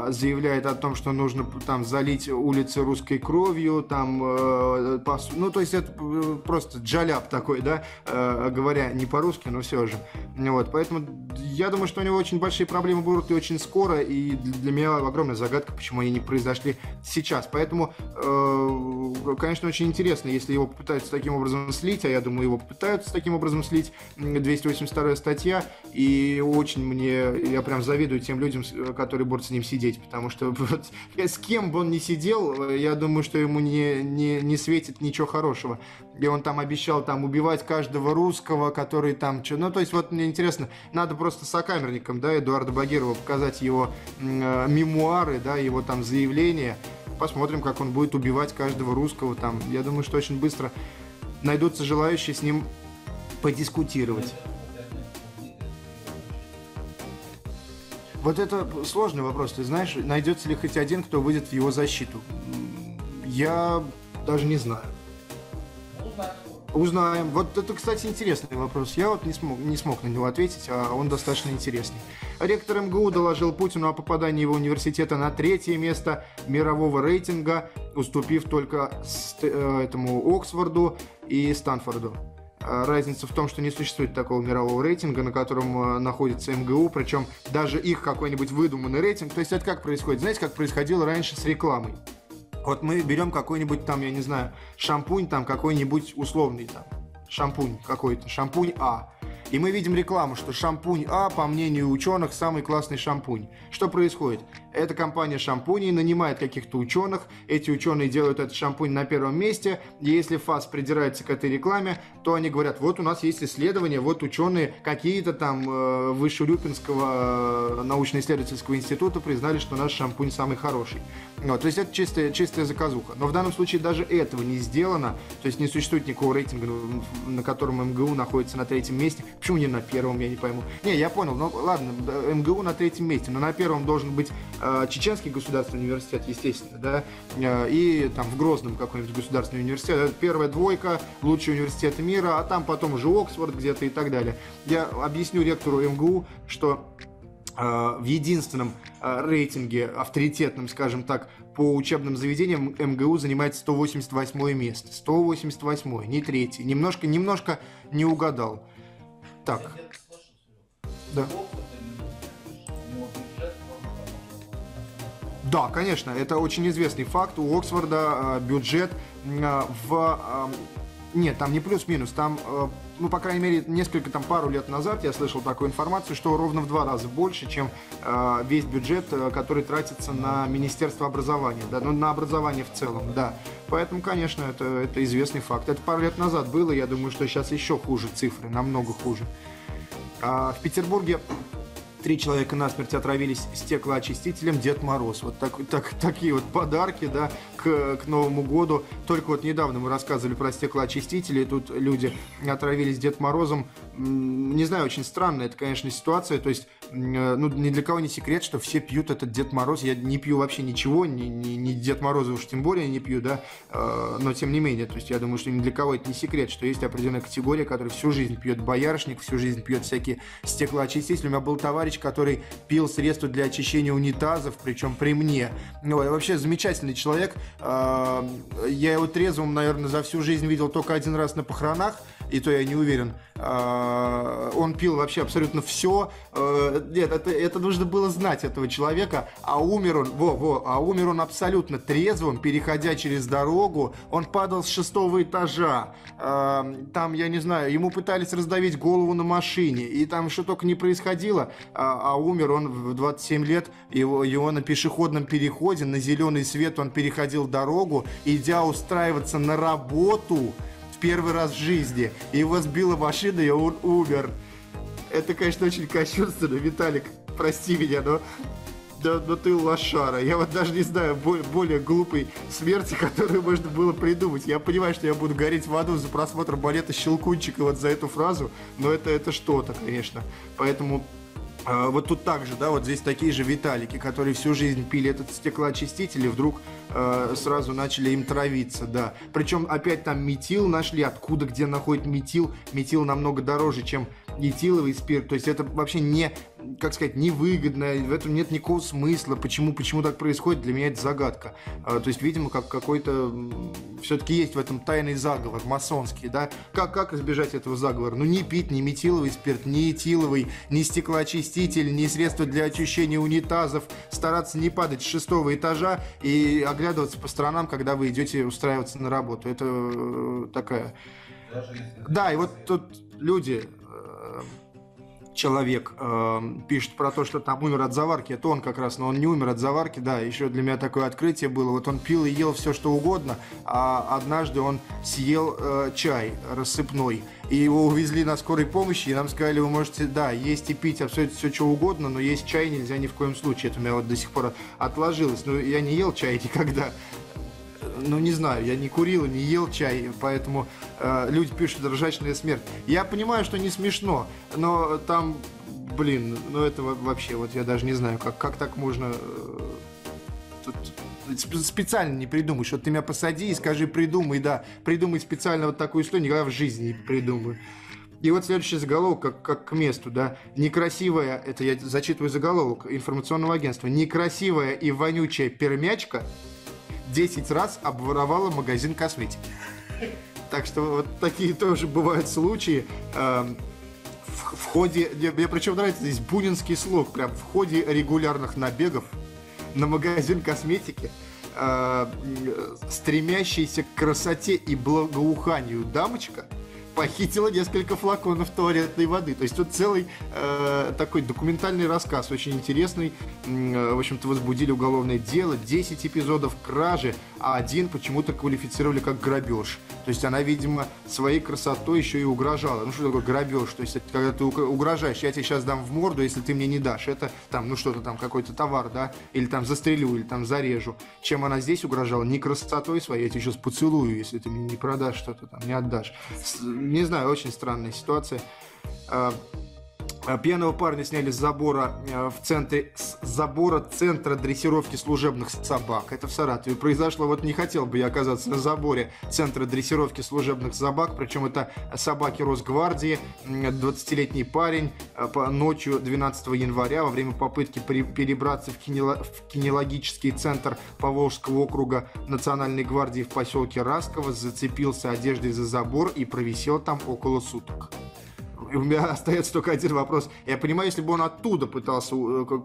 заявляет о том, что нужно там залить улицы русской кровью. Там, ну, то есть это просто джаляп такой, да, говоря не по-русски, но все же. Вот, поэтому я думаю, что у него очень большие проблемы будут и очень скоро, и для меня огромная загадка, почему они не произошли сейчас. Поэтому, э, конечно, очень интересно, если его попытаются таким образом слить, а я думаю, его попытаются таким образом слить, двести восемьдесят вторая статья, и очень мне, я прям завидую тем людям, которые будут с ним сидеть, потому что вот, с кем бы он ни сидел, я думаю, что ему не, не, не светит ничего хорошего. И он там обещал там убивать каждого русского, который там... Ну, то есть, вот мне интересно, надо просто сокамерникам, да, Эдуарда Багирова показать его э, мемуары, да, его там заявления. Посмотрим, как он будет убивать каждого русского там. Я думаю, что очень быстро найдутся желающие с ним подискутировать. Вот это сложный вопрос. Ты знаешь, найдется ли хоть один, кто выйдет в его защиту? Я даже не знаю. Узнаем. Вот это, кстати, интересный вопрос. Я вот не смог, не смог на него ответить, а он достаточно интересный. Ректор эм гэ у доложил Путину о попадании его университета на третье место мирового рейтинга, уступив только этому Оксфорду и Стэнфорду. Разница в том, что не существует такого мирового рейтинга, на котором находится эм гэ у, причем даже их какой-нибудь выдуманный рейтинг. То есть это как происходит? Знаете, как происходило раньше с рекламой? Вот мы берем какой-нибудь там, я не знаю, шампунь там какой-нибудь условный там, шампунь какой-то, шампунь А. И мы видим рекламу, что шампунь А, по мнению ученых, самый классный шампунь. Что происходит? Эта компания шампуней нанимает каких-то ученых, эти ученые делают этот шампунь на первом месте, и если ФАС придирается к этой рекламе, то они говорят, вот у нас есть исследования, вот ученые какие-то там э, выше Урюпинского э, научно-исследовательского института признали, что наш шампунь самый хороший. Вот, то есть это чистая, чистая заказуха. Но в данном случае даже этого не сделано, то есть не существует никакого рейтинга, на котором МГУ находится на третьем месте. Почему не на первом, я не пойму. Не, я понял, ну ладно, МГУ на третьем месте, но на первом должен быть э, Чеченский государственный университет, естественно, да, э, и там в Грозном какой-нибудь государственный университет. Это первая двойка, лучший университет мира, а там потом уже Оксфорд где-то и так далее. Я объясню ректору МГУ, что э, в единственном э, рейтинге, авторитетном, скажем так, по учебным заведениям МГУ занимает сто восемьдесят восьмое место. сто восемьдесят восьмое, не третье. Немножко, немножко не угадал. Так. Да. Да, конечно, это очень известный факт. У Оксфорда э, бюджет э, в... Э, Нет, там не плюс-минус, там, ну, по крайней мере, несколько, там, пару лет назад я слышал такую информацию, что ровно в два раза больше, чем э, весь бюджет, который тратится на Министерство образования, да, ну, на образование в целом, да. Поэтому, конечно, это, это известный факт. Это пару лет назад было, я думаю, что сейчас еще хуже цифры, намного хуже. А в Петербурге три человека насмерть отравились стеклоочистителем Дед Мороз. Вот так, так, такие вот подарки, да, к, к Новому году. Только вот недавно мы рассказывали про стеклоочистители, и тут люди отравились Дед Морозом. Не знаю, очень странная это, конечно, ситуация. То есть, ну, ни для кого не секрет, что все пьют этот Дед Мороз. Я не пью вообще ничего, ни, ни, ни Дед Мороза уж тем более не пью, да, но тем не менее. То есть, я думаю, что ни для кого это не секрет, что есть определенная категория, которая всю жизнь пьет боярышник, всю жизнь пьет всякие стеклоочистители. У меня был товарищ, который пил средства для очищения унитазов, причем при мне. Ну, вообще замечательный человек. Я его трезвым, наверное, за всю жизнь видел только один раз на похоронах, и то я не уверен. Он пил вообще абсолютно все. Нет, это, это нужно было знать, этого человека. А умер он, во, во, а умер он абсолютно трезвым, переходя через дорогу. Он падал с шестого этажа. Там, я не знаю, ему пытались раздавить голову на машине. И там что только не происходило. А, а умер он в двадцать семь лет, его, его на пешеходном переходе, на зеленый свет он переходил дорогу, идя устраиваться на работу в первый раз в жизни. Его сбила машина, и он умер. Это, конечно, очень кощунственно. Виталик, прости меня, но... Да, но ты лошара. Я вот даже не знаю более, более глупой смерти, которую можно было придумать. Я понимаю, что я буду гореть в аду за просмотр балета «Щелкунчик» вот за эту фразу, но это, это что-то, конечно. Поэтому... Вот тут также, да, вот здесь такие же Виталики, которые всю жизнь пили этот стеклоочиститель и вдруг э, сразу начали им травиться, да. Причем опять там метил нашли, откуда, где находит метил. Метил намного дороже, чем этиловый спирт, то есть это вообще не, как сказать, невыгодно, в этом нет никакого смысла, почему, почему так происходит, для меня это загадка. Э, то есть, видимо, как какой-то, все-таки есть в этом тайный заговор, масонский, да. Как, как избежать этого заговора? Ну, не пить ни метиловый спирт, ни этиловый, ни стеклоочиститель, ни средства для очищения унитазов, стараться не падать с шестого этажа и оглядываться по сторонам, когда вы идете устраиваться на работу. Это такая... Да, и вот тут люди... Человек э, пишет про то, что там умер от заварки. Это он как раз, но он не умер от заварки. Да, еще для меня такое открытие было. Вот он пил и ел все, что угодно, а однажды он съел э, чай рассыпной. И его увезли на скорой помощи, и нам сказали, вы можете, да, есть и пить абсолютно все, что угодно, но есть чай нельзя ни в коем случае. Это у меня вот до сих пор отложилось. Но я не ел чай никогда. Ну, не знаю, я не курил, не ел чай, поэтому э, люди пишут «ржачная смерть». Я понимаю, что не смешно, но там, блин, ну это вообще, вот я даже не знаю, как, как так можно... Э, тут... Специально не придумаешь. Вот ты меня посади и скажи «придумай», да. Придумай специально вот такую историю, никогда в жизни не придумаю. И вот следующий заголовок, как, как к месту, да. Некрасивая, это я зачитываю заголовок информационного агентства, некрасивая и вонючая пермячка десять раз обворовала магазин косметики. Так что вот такие тоже бывают случаи. В, в ходе, мне причем нравится здесь бунинский слог, прям в ходе регулярных набегов на магазин косметики, стремящаяся к красоте и благоуханию дамочка похитила несколько флаконов туалетной воды. То есть тут целый э, такой документальный рассказ, очень интересный. В общем-то, возбудили уголовное дело, десять эпизодов кражи, а один почему-то квалифицировали как грабеж. То есть она, видимо, своей красотой еще и угрожала. Ну что такое грабеж? То есть когда ты угрожаешь, я тебе сейчас дам в морду, если ты мне не дашь. Это там, ну что-то там, какой-то товар, да? Или там застрелю, или там зарежу. Чем она здесь угрожала? Не красотой своей, я тебя сейчас поцелую, если ты мне не продашь что-то там, не отдашь. Не знаю, очень странная ситуация. Пьяного парня сняли с забора в центре, с забора центра дрессировки служебных собак. Это в Саратове произошло. Вот не хотел бы я оказаться на заборе центра дрессировки служебных собак. Причем это собаки Росгвардии. двадцатилетний парень ночью двенадцатого января во время попытки перебраться в кинологический центр Поволжского округа Национальной гвардии в поселке Расково зацепился одеждой за забор и провисел там около суток. У меня остается только один вопрос. Я понимаю, если бы он оттуда пытался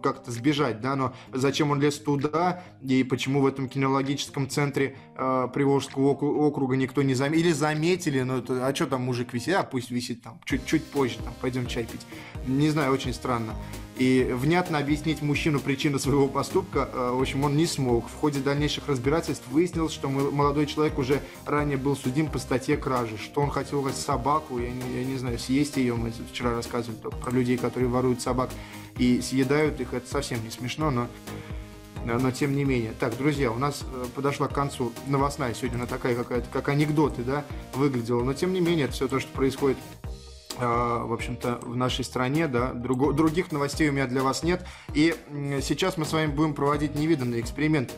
как-то сбежать, да, но зачем он лез туда и почему в этом кинологическом центре э, Приволжского округа никто не заметил? Или заметили, ну, а что там мужик висит? А пусть висит там, чуть-чуть позже, там, пойдем чай пить. Не знаю, очень странно. И внятно объяснить мужчину причину своего поступка, э, в общем, он не смог. В ходе дальнейших разбирательств выяснилось, что молодой человек уже ранее был судим по статье кражи, что он хотел собаку, я не, я не знаю, съесть ее. Мы вчера рассказывали только про людей, которые воруют собак и съедают их. Это совсем не смешно, но, но тем не менее. Так, друзья, у нас подошла к концу новостная сегодня, она такая какая-то, как анекдоты, да, выглядела. Но тем не менее, это все то, что происходит, э, в общем-то, в нашей стране, да. Друг, других новостей у меня для вас нет. И э, сейчас мы с вами будем проводить невиданный эксперимент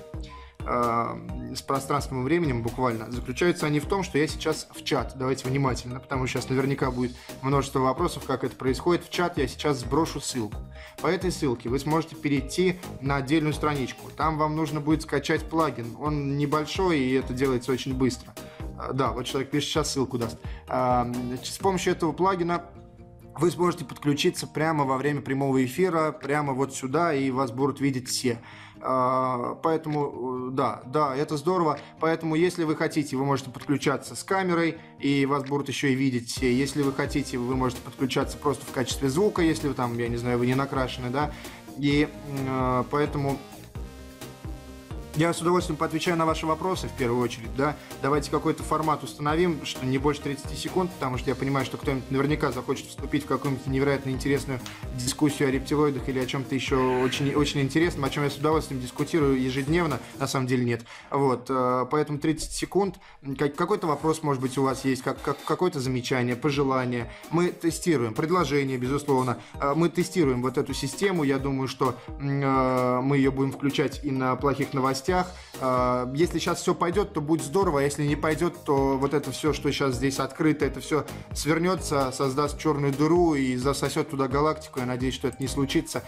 с пространством и временем буквально. Заключаются они в том, что я сейчас в чат, давайте внимательно, потому что сейчас наверняка будет множество вопросов, как это происходит. В чат я сейчас сброшу ссылку. По этой ссылке вы сможете перейти на отдельную страничку. Там вам нужно будет скачать плагин. Он небольшой, и это делается очень быстро. Да, вот человек пишет, сейчас ссылку даст. С помощью этого плагина вы сможете подключиться прямо во время прямого эфира, прямо вот сюда, и вас будут видеть все. Поэтому, да, да, это здорово. Поэтому, если вы хотите, вы можете подключаться с камерой, и вас будут еще и видеть все. Если вы хотите, вы можете подключаться просто в качестве звука, если вы там, я не знаю, вы не накрашены, да. И э, поэтому я с удовольствием поотвечаю на ваши вопросы, в первую очередь, да. Давайте какой-то формат установим, что не больше тридцати секунд, потому что я понимаю, что кто-нибудь наверняка захочет вступить в какую-нибудь невероятно интересную дискуссию о рептилоидах или о чем-то еще очень, очень интересном, о чем я с удовольствием дискутирую ежедневно, на самом деле нет. Вот, поэтому тридцать секунд. Какой-то вопрос, может быть, у вас есть, как, как, какое-то замечание, пожелание. Мы тестируем предложение, безусловно. Мы тестируем вот эту систему. Я думаю, что мы ее будем включать и на плохих новостях. Если сейчас все пойдет, то будет здорово, а если не пойдет, то вот это все, что сейчас здесь открыто, это все свернется, создаст черную дыру и засосет туда галактику. Я надеюсь, что это не случится.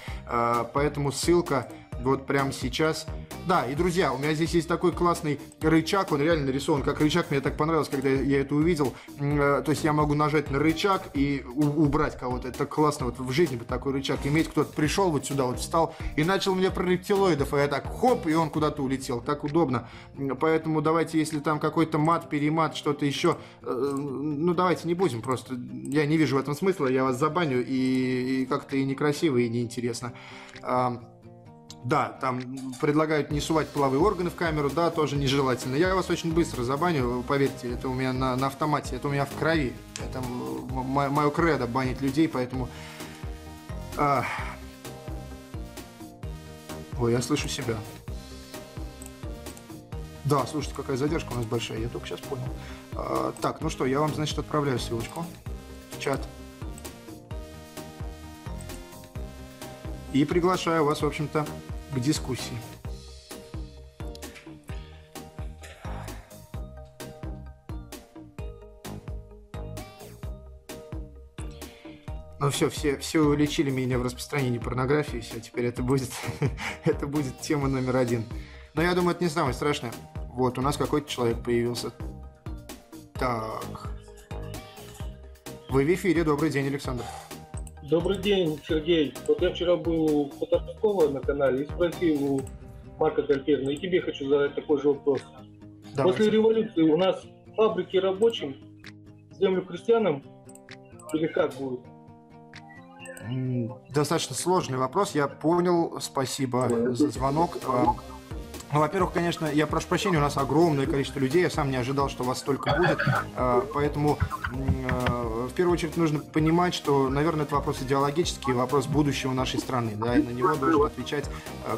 Поэтому ссылка вот прямо сейчас. Да, и, друзья, у меня здесь есть такой классный рычаг, он реально нарисован как рычаг, мне так понравилось, когда я это увидел. То есть я могу нажать на рычаг и убрать кого-то, это классно, вот в жизни бы такой рычаг иметь, кто-то пришел вот сюда, вот встал и начал мне про рептилоидов, а я так хоп, и он куда-то улетел, так удобно. Поэтому давайте, если там какой-то мат, перемат, что-то еще, ну давайте не будем просто, я не вижу в этом смысла, я вас забаню, и, и как-то и некрасиво, и неинтересно. Да, там предлагают не сувать половые органы в камеру, да, тоже нежелательно. Я вас очень быстро забаню, поверьте, это у меня на, на автомате, это у меня в крови. Это мое кредо банить людей, поэтому... А... Ой, я слышу себя. Да, слушайте, какая задержка у нас большая, я только сейчас понял. А, так, ну что, я вам, значит, отправляю ссылочку в чат. И приглашаю вас, в общем-то, к дискуссии. Ну все, все, все уличили меня в распространении порнографии, все, теперь это будет, это будет тема номер один. Но я думаю, это не самое страшное. Вот, у нас какой-то человек появился. Так. Вы в эфире, добрый день, Александр. Добрый день, Сергей. Вот я вчера был у Потапкова на канале и спросил у Марка Кальперна, и тебе хочу задать такой же вопрос. Давайте. После революции у нас фабрики рабочим землю крестьянам? Или как будет? Достаточно сложный вопрос. Я понял. Спасибо за звонок. Ну, во-первых, конечно, я прошу прощения, у нас огромное количество людей, я сам не ожидал, что вас столько будет, поэтому в первую очередь нужно понимать, что, наверное, это вопрос идеологический, вопрос будущего нашей страны, да, и на него должен отвечать,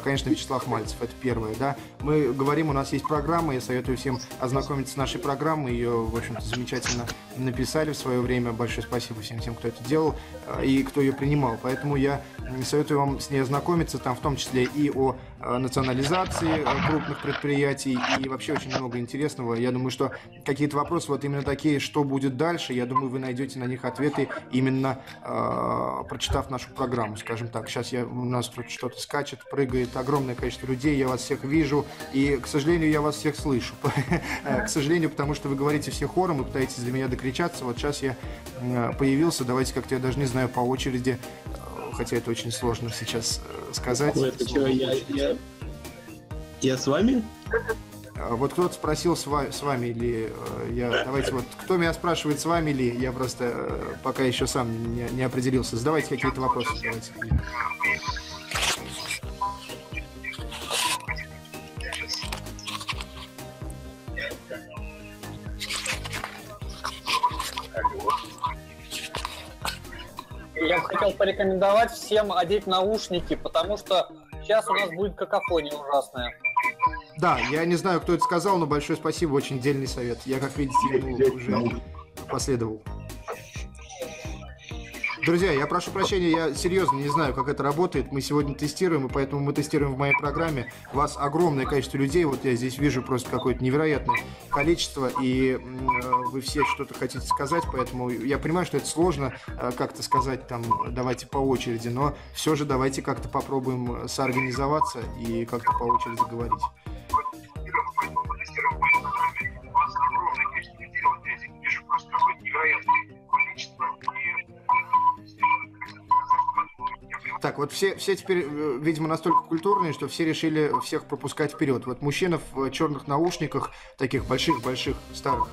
конечно, Вячеслав Мальцев, это первое, да. Мы говорим, у нас есть программа, я советую всем ознакомиться с нашей программой, ее, в общем-то, замечательно написали в свое время, большое спасибо всем тем, кто это делал и кто ее принимал, поэтому я советую вам с ней ознакомиться, там в том числе и о национализации крупных предприятий и вообще очень много интересного. Я думаю, что какие-то вопросы вот именно такие, что будет дальше, я думаю, вы найдете на них ответы именно э, прочитав нашу программу, скажем так. Сейчас я, у нас тут что-то скачет, прыгает огромное количество людей, я вас всех вижу и, к сожалению, я вас всех слышу. К сожалению, потому что вы говорите все хором и пытаетесь для меня докричаться. Вот сейчас я появился, давайте как-то, я даже не знаю, по очереди, хотя это очень сложно сейчас сказать. Я с вами? Вот кто-то спросил, с вами ли я. Давайте вот, кто меня спрашивает, с вами ли, я просто пока еще сам не, не определился. Задавайте какие-то вопросы. Давайте. Я бы хотел порекомендовать всем одеть наушники, потому что сейчас у нас будет какофония ужасная. Да, я не знаю, кто это сказал, но большое спасибо, очень дельный совет. Я, как видите, ему уже последовал. Друзья, я прошу прощения, я серьезно не знаю, как это работает. Мы сегодня тестируем, и поэтому мы тестируем в моей программе. Вас огромное количество людей, вот я здесь вижу просто какое-то невероятное количество, и вы все что-то хотите сказать, поэтому я понимаю, что это сложно как-то сказать, там, давайте по очереди, но все же давайте как-то попробуем соорганизоваться и как-то по очереди говорить. Так, вот все, все теперь, видимо, настолько культурные, что все решили всех пропускать вперед. Вот мужчина в черных наушниках, таких больших-больших, старых,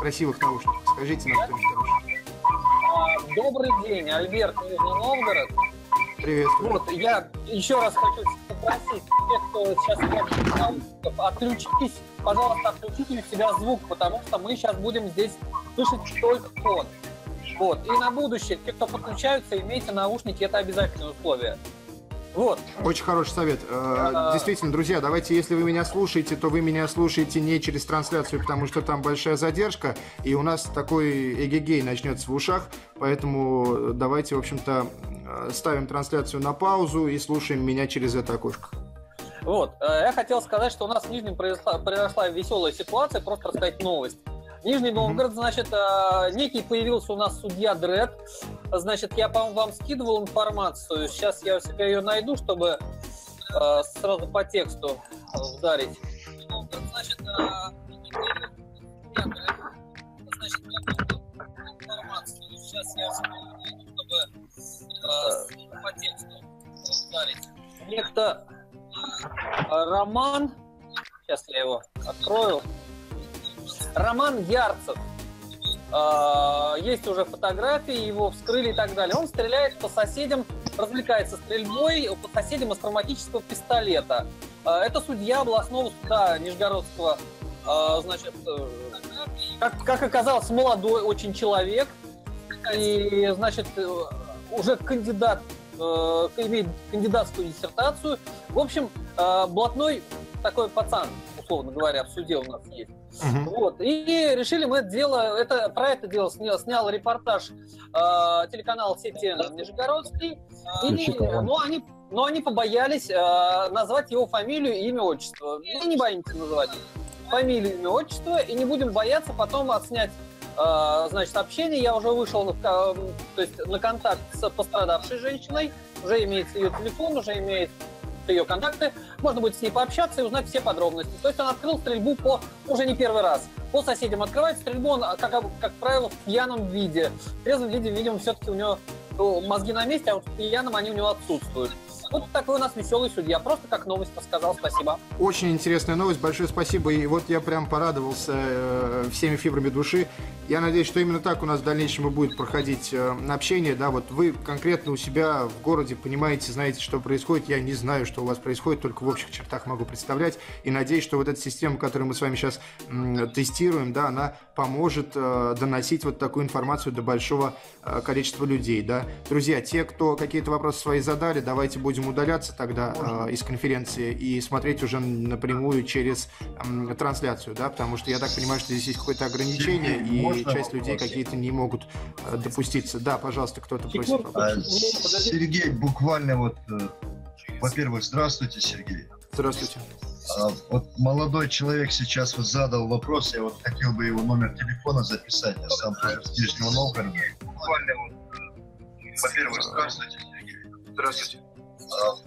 красивых наушниках. Скажите нам, кто не хороший. Добрый день, Альберт, Нижний Новгород. Приветствую. Вот, я еще раз хочу попросить тех, кто сейчас в наушниках, отключитесь, пожалуйста, отключите у себя звук, потому что мы сейчас будем здесь слышать только фон. Вот. И на будущее, те, кто подключаются, имейте наушники, это обязательное условие. Вот. Очень хороший совет. Действительно, друзья, давайте, если вы меня слушаете, то вы меня слушаете не через трансляцию, потому что там большая задержка, и у нас такой эгегей начнется в ушах, поэтому давайте, в общем-то, ставим трансляцию на паузу и слушаем меня через это окошко. Вот. Я хотел сказать, что у нас в Нижнем произошла, произошла веселая ситуация, просто рассказать новость. Нижний Новгород, значит, некий появился у нас судья Дред. Значит, я, по-моему, вам скидывал информацию. Сейчас я у себя ее найду, чтобы сразу по тексту ударить. Значит, информацию. Сейчас я у себя найду, чтобы по тексту ударить. Некто Роман. Сейчас я его открою. Роман Ярцев. Есть уже фотографии, его вскрыли и так далее. Он стреляет по соседям, развлекается стрельбой по соседям из травматического пистолета. Это судья областного суда Нижегородского. Значит, как, как оказалось, молодой очень человек. И, значит, уже кандидат, имеет кандидатскую диссертацию. В общем, блатной такой пацан, условно говоря, в суде у нас есть. Uh-huh. Вот. И решили мы это дело, это, про это дело снял, снял репортаж э, телеканал сети Нижегородский. И, но, они, но они побоялись э, назвать его фамилию, имя, отчество. Мы не боимся называть фамилию, имя, отчество. И не будем бояться потом отснять э, значит, общение. Я уже вышел на, то есть, на контакт с пострадавшей женщиной. Уже имеется ее телефон, уже имеет ее контакты, можно будет с ней пообщаться и узнать все подробности. То есть он открыл стрельбу по, уже не первый раз, по соседям открывает стрельбу, он, как, как правило, в пьяном виде. В трезвом виде, видимо, все-таки у него мозги на месте, а вот в пьяном они у него отсутствуют. Вот такой у нас веселый судья. Просто как новость рассказал. Спасибо. Очень интересная новость. Большое спасибо. И вот я прям порадовался э, всеми фибрами души. Я надеюсь, что именно так у нас в дальнейшем и будет проходить э, общение. Да, вот вы конкретно у себя в городе понимаете, знаете, что происходит. Я не знаю, что у вас происходит, только в общих чертах могу представлять. И надеюсь, что вот эта система, которую мы с вами сейчас э, тестируем, да, она поможет э, доносить вот такую информацию до большого э, количества людей. Да. Друзья, те, кто какие-то вопросы свои задали, давайте будем удаляться тогда э, из конференции и смотреть уже напрямую через э, трансляцию, да, потому что я так понимаю, что здесь есть какое-то ограничение, и можно часть людей какие-то не могут э, допуститься. Да, пожалуйста, кто-то просит. Сергей, буквально вот, э, во-первых, здравствуйте, Сергей. Здравствуйте. А, вот молодой человек сейчас вот задал вопрос, я вот хотел бы его номер телефона записать, я сам тоже с Нижнего Новгорода. Буквально вот, э, во-первых, здравствуйте, Сергей. Здравствуйте.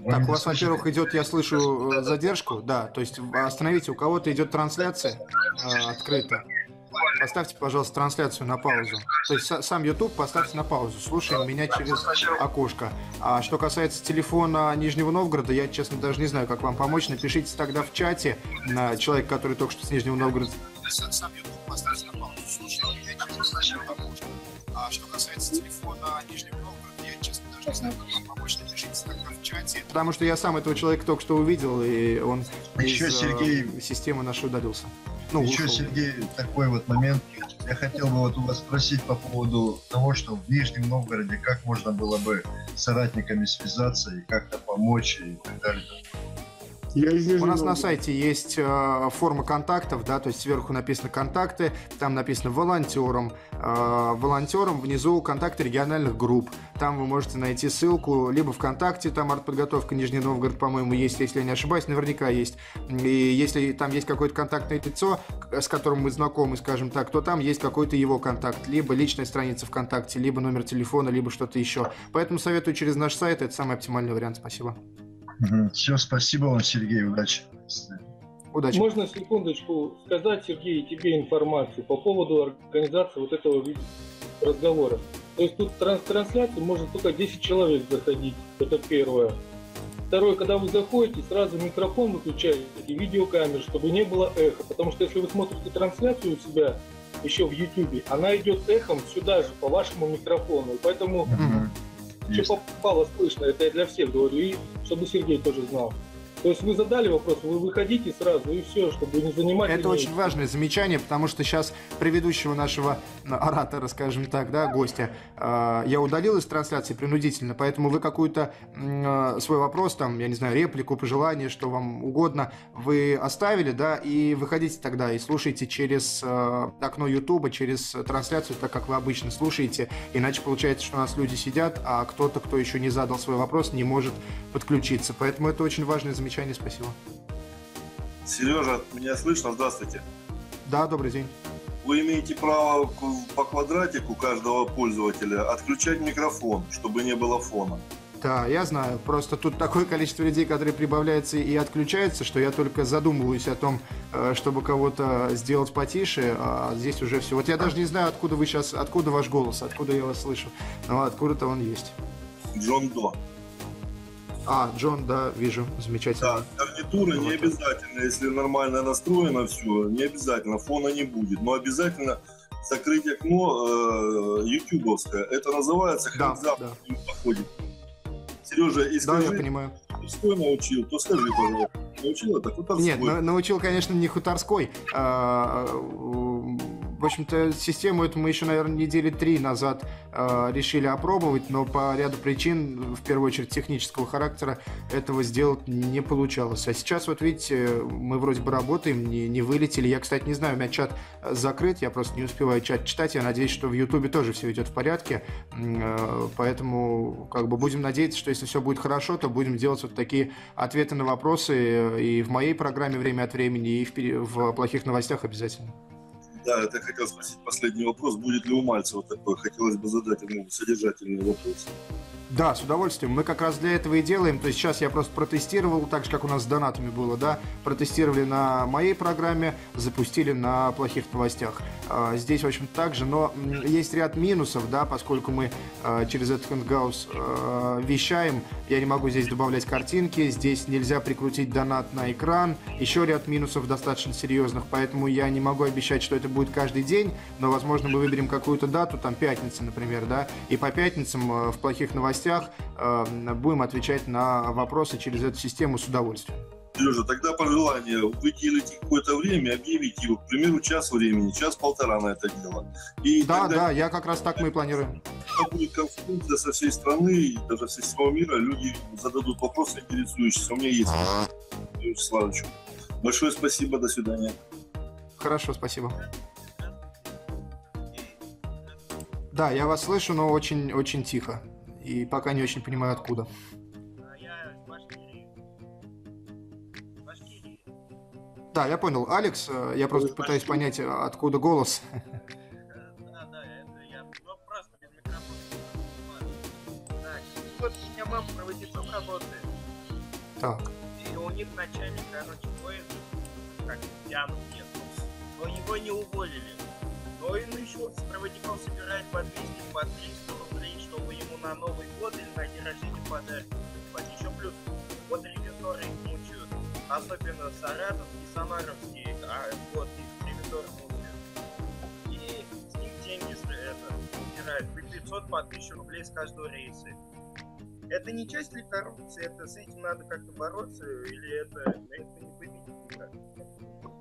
Так, у вас, во-первых, идет, я слышу, задержку, да, то есть остановите, у кого-то идет трансляция э, открыта, поставьте, пожалуйста, трансляцию на паузу, то есть сам YouTube поставьте на паузу, слушаем меня через окошко. А что касается телефона Нижнего Новгорода, я, честно, даже не знаю, как вам помочь, напишите тогда в чате, на человек, который только что с Нижнего Новгорода. Сам YouTube поставьте на паузу, слушаем меня через окошко. А что касается телефона Нижнего Новгорода, я, честно, даже не знаю, как вам помочь, напишите тогда в чате. Потому что я сам этого человека только что увидел, и он еще из Сергей... системы нашей удалился. Ну, еще, ушел. Сергей, такой вот момент. Я хотел бы вот у вас спросить по поводу того, что в Нижнем Новгороде как можно было бы с соратниками связаться и как-то помочь и так далее. У нас на сайте есть э, форма контактов, да, то есть сверху написано «Контакты», там написано «Волонтерам», э, «Волонтерам», внизу «Контакты региональных групп». Там вы можете найти ссылку, либо ВКонтакте, там «Артподготовка Нижний Новгород», по-моему, есть, если я не ошибаюсь, наверняка есть. И если там есть какое-то контактное лицо, с которым мы знакомы, скажем так, то там есть какой-то его контакт, либо личная страница ВКонтакте, либо номер телефона, либо что-то еще. Поэтому советую через наш сайт, это самый оптимальный вариант. Спасибо. Все, спасибо вам, Сергей, удачи. Удачи. Можно секундочку сказать, Сергей, тебе информацию по поводу организации вот этого разговора. То есть тут трансляцию можно только десять человек заходить, это первое. Второе, когда вы заходите, сразу микрофон выключаете и видеокамеру, чтобы не было эхо. Потому что если вы смотрите трансляцию у себя еще в YouTube, она идет эхом сюда же, по вашему микрофону. Поэтому... Mm-hmm. Что попало, слышно, это я для всех говорю, и чтобы Сергей тоже знал. То есть вы задали вопрос, вы выходите сразу, и все, чтобы не занимать... Это людей. Очень важное замечание, потому что сейчас предыдущего нашего оратора, скажем так, да, гостя, э, я удалил из трансляции принудительно, поэтому вы какую-то э, свой вопрос, там, я не знаю, реплику, пожелание, что вам угодно, вы оставили, да, и выходите тогда и слушайте через э, окно Ютуба, через трансляцию, так как вы обычно слушаете, иначе получается, что у нас люди сидят, а кто-то, кто еще не задал свой вопрос, не может подключиться, поэтому это очень важное замечание. Спасибо. Сережа, меня слышно? Здравствуйте. Да, добрый день. Вы имеете право по квадратику каждого пользователя отключать микрофон, чтобы не было фона. Да, я знаю. Просто тут такое количество людей, которые прибавляются и отключаются, что я только задумываюсь о том, чтобы кого-то сделать потише, а здесь уже все. Вот я даже не знаю, откуда вы сейчас, откуда ваш голос, откуда я вас слышу, но откуда-то он есть. Джон До. А, Джон, да, вижу, замечательно. Да, гарнитура не обязательно, если нормально настроено все, не обязательно, фона не будет. Но обязательно закрыть окно э, ютубовское, это называется хэндзап, да, да. Походит. Сережа, и скажи, да, я понимаю. Что научил, то скажи, пожалуйста, научил это Хуторской? Нет, на научил, конечно, не Хуторской. А в общем-то, систему эту мы еще, наверное, недели три назад э, решили опробовать, но по ряду причин, в первую очередь технического характера, этого сделать не получалось. А сейчас, вот видите, мы вроде бы работаем, не, не вылетели. Я, кстати, не знаю, у меня чат закрыт, я просто не успеваю чат читать. Я надеюсь, что в Ютубе тоже все идет в порядке. Э, поэтому, как бы, будем надеяться, что если все будет хорошо, то будем делать вот такие ответы на вопросы и в моей программе «Время от времени», и в, в плохих новостях обязательно. Да, это я хотел спросить последний вопрос. Будет ли у Мальцева такое? Хотелось бы задать ему содержательный вопрос. Да, с удовольствием. Мы как раз для этого и делаем. То есть сейчас я просто протестировал, так же, как у нас с донатами было, да, протестировали на моей программе, запустили на плохих новостях. Здесь, в общем, так же, но есть ряд минусов, да, поскольку мы через этот хэнггаус вещаем, я не могу здесь добавлять картинки, здесь нельзя прикрутить донат на экран, еще ряд минусов достаточно серьезных, поэтому я не могу обещать, что это будет каждый день, но, возможно, мы выберем какую-то дату, там, пятница, например, да, и по пятницам в плохих новостях будем отвечать на вопросы через эту систему с удовольствием. Сережа, тогда пожелание, выделите какое-то время, объявите его, к примеру, час времени, час-полтора на это дело. И да, тогда... да, я как раз так мы и планируем. Будет конфликт со всей страны и даже со всего мира, люди зададут вопросы интересующиеся. У меня есть Вячеславович. Большое спасибо, до свидания. Хорошо, спасибо. Да, я вас слышу, но очень-очень тихо. И пока не очень понимаю, откуда. Да, я понял. Алекс, я просто Ой, пытаюсь спасибо. понять, откуда голос. Да, да, это я. Ну, просто без микрофона. Да, вот я мама проводит, там работает. Так. И у них ночами, короче, поезд, как пьяну нет. Но его не уволили. Но он еще с проводником собирает по двести, по триста рублей, чтобы ему на Новый год или на день рождения подарить. Еще плюс. Вот ревизоры их мучают. Особенно саратовские, самаровские, а вот их ревизоры мучают. И с них деньги это убирают. По пятьсот, по тысяче рублей с каждого рейса. Это не часть ли коррупции? Это с этим надо как-то бороться? Или это, это не победить никак?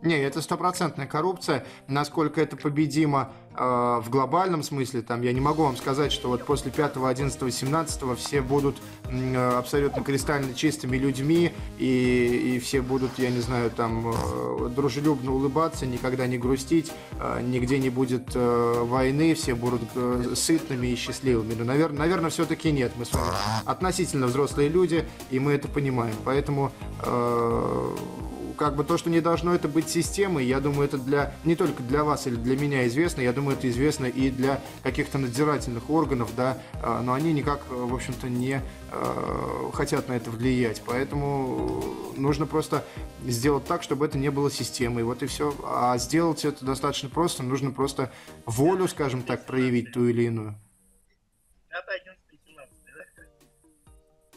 Не, это стопроцентная коррупция. Насколько это победимо э, в глобальном смысле, там, я не могу вам сказать, что вот после пятого, одиннадцатого, семнадцатого все будут э, абсолютно кристально чистыми людьми, и, и все будут, я не знаю, там, э, дружелюбно улыбаться, никогда не грустить, э, нигде не будет э, войны, все будут э, сытными и счастливыми. Но, навер- наверное, все-таки нет. Мы с вами относительно взрослые люди, и мы это понимаем. Поэтому... Э, Как бы то, что не должно это быть системой, я думаю, это для не только для вас или для меня известно, я думаю, это известно и для каких-то надзирательных органов, да, но они никак, в общем-то, не э, хотят на это влиять, поэтому нужно просто сделать так, чтобы это не было системой, вот и все. А сделать это достаточно просто, нужно просто волю, скажем так, проявить ту или иную.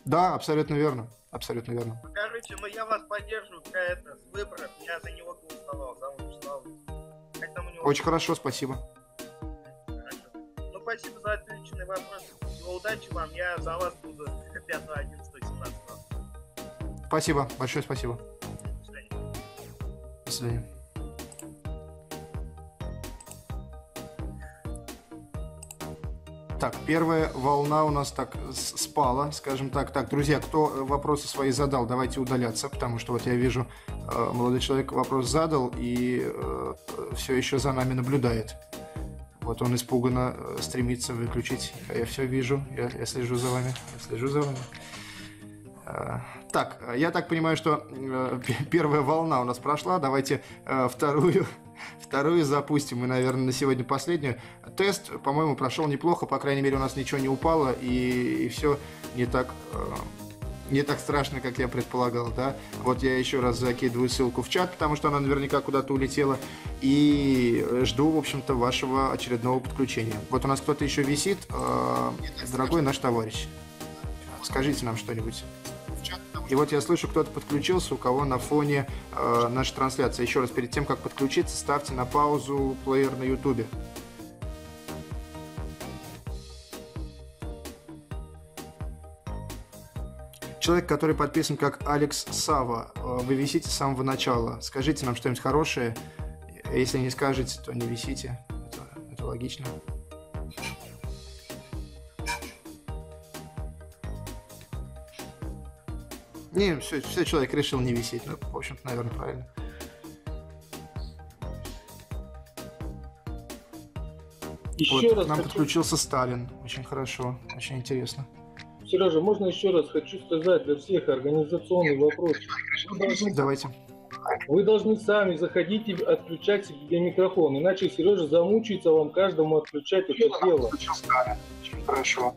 Да, абсолютно верно. Абсолютно верно. Короче, ну я вас поддерживаю, какая-то с выбором. Я за него голосовал, за Вячеслава. Очень хорошо, спасибо. Хорошо. Ну, спасибо за отвеченный вопрос. Всего удачи вам. Я за вас буду пятого, одиннадцатого, семнадцатого. Спасибо, большое спасибо. До свидания. До свидания. Так, первая волна у нас так спала, скажем так. Так, друзья, кто вопросы свои задал, давайте удаляться, потому что вот я вижу, молодой человек вопрос задал и все еще за нами наблюдает. Вот он испуганно стремится выключить. Я все вижу, я, я слежу за вами, я слежу за вами. Так, я так понимаю, что первая волна у нас прошла, давайте вторую... Вторую запустим, и, наверное, на сегодня последнюю. Тест, по-моему, прошел неплохо, по крайней мере, у нас ничего не упало, и, и все не так, э, не так страшно, как я предполагал, да. Вот я еще раз закидываю ссылку в чат, потому что она наверняка куда-то улетела, и жду, в общем-то, вашего очередного подключения. Вот у нас кто-то еще висит, э, дорогой наш товарищ, скажите нам что-нибудь. И вот я слышу, кто-то подключился, у кого на фоне э, нашей трансляции. Еще раз, перед тем, как подключиться, ставьте на паузу плеер на Ютубе. Человек, который подписан как Алекс Сава, вы висите с самого начала. Скажите нам что-нибудь хорошее. Если не скажете, то не висите. Это, это логично. Не, все, все, человек решил не висеть. Ну, в общем-то, наверное, правильно. Еще вот, раз к нам хочу... подключился Сталин. Очень хорошо, очень интересно. Сережа, можно еще раз хочу сказать для всех организационный вопрос. Давайте. Вы должны сами заходить и отключать себе микрофон, иначе Сережа замучается вам каждому отключать это дело. Хорошо.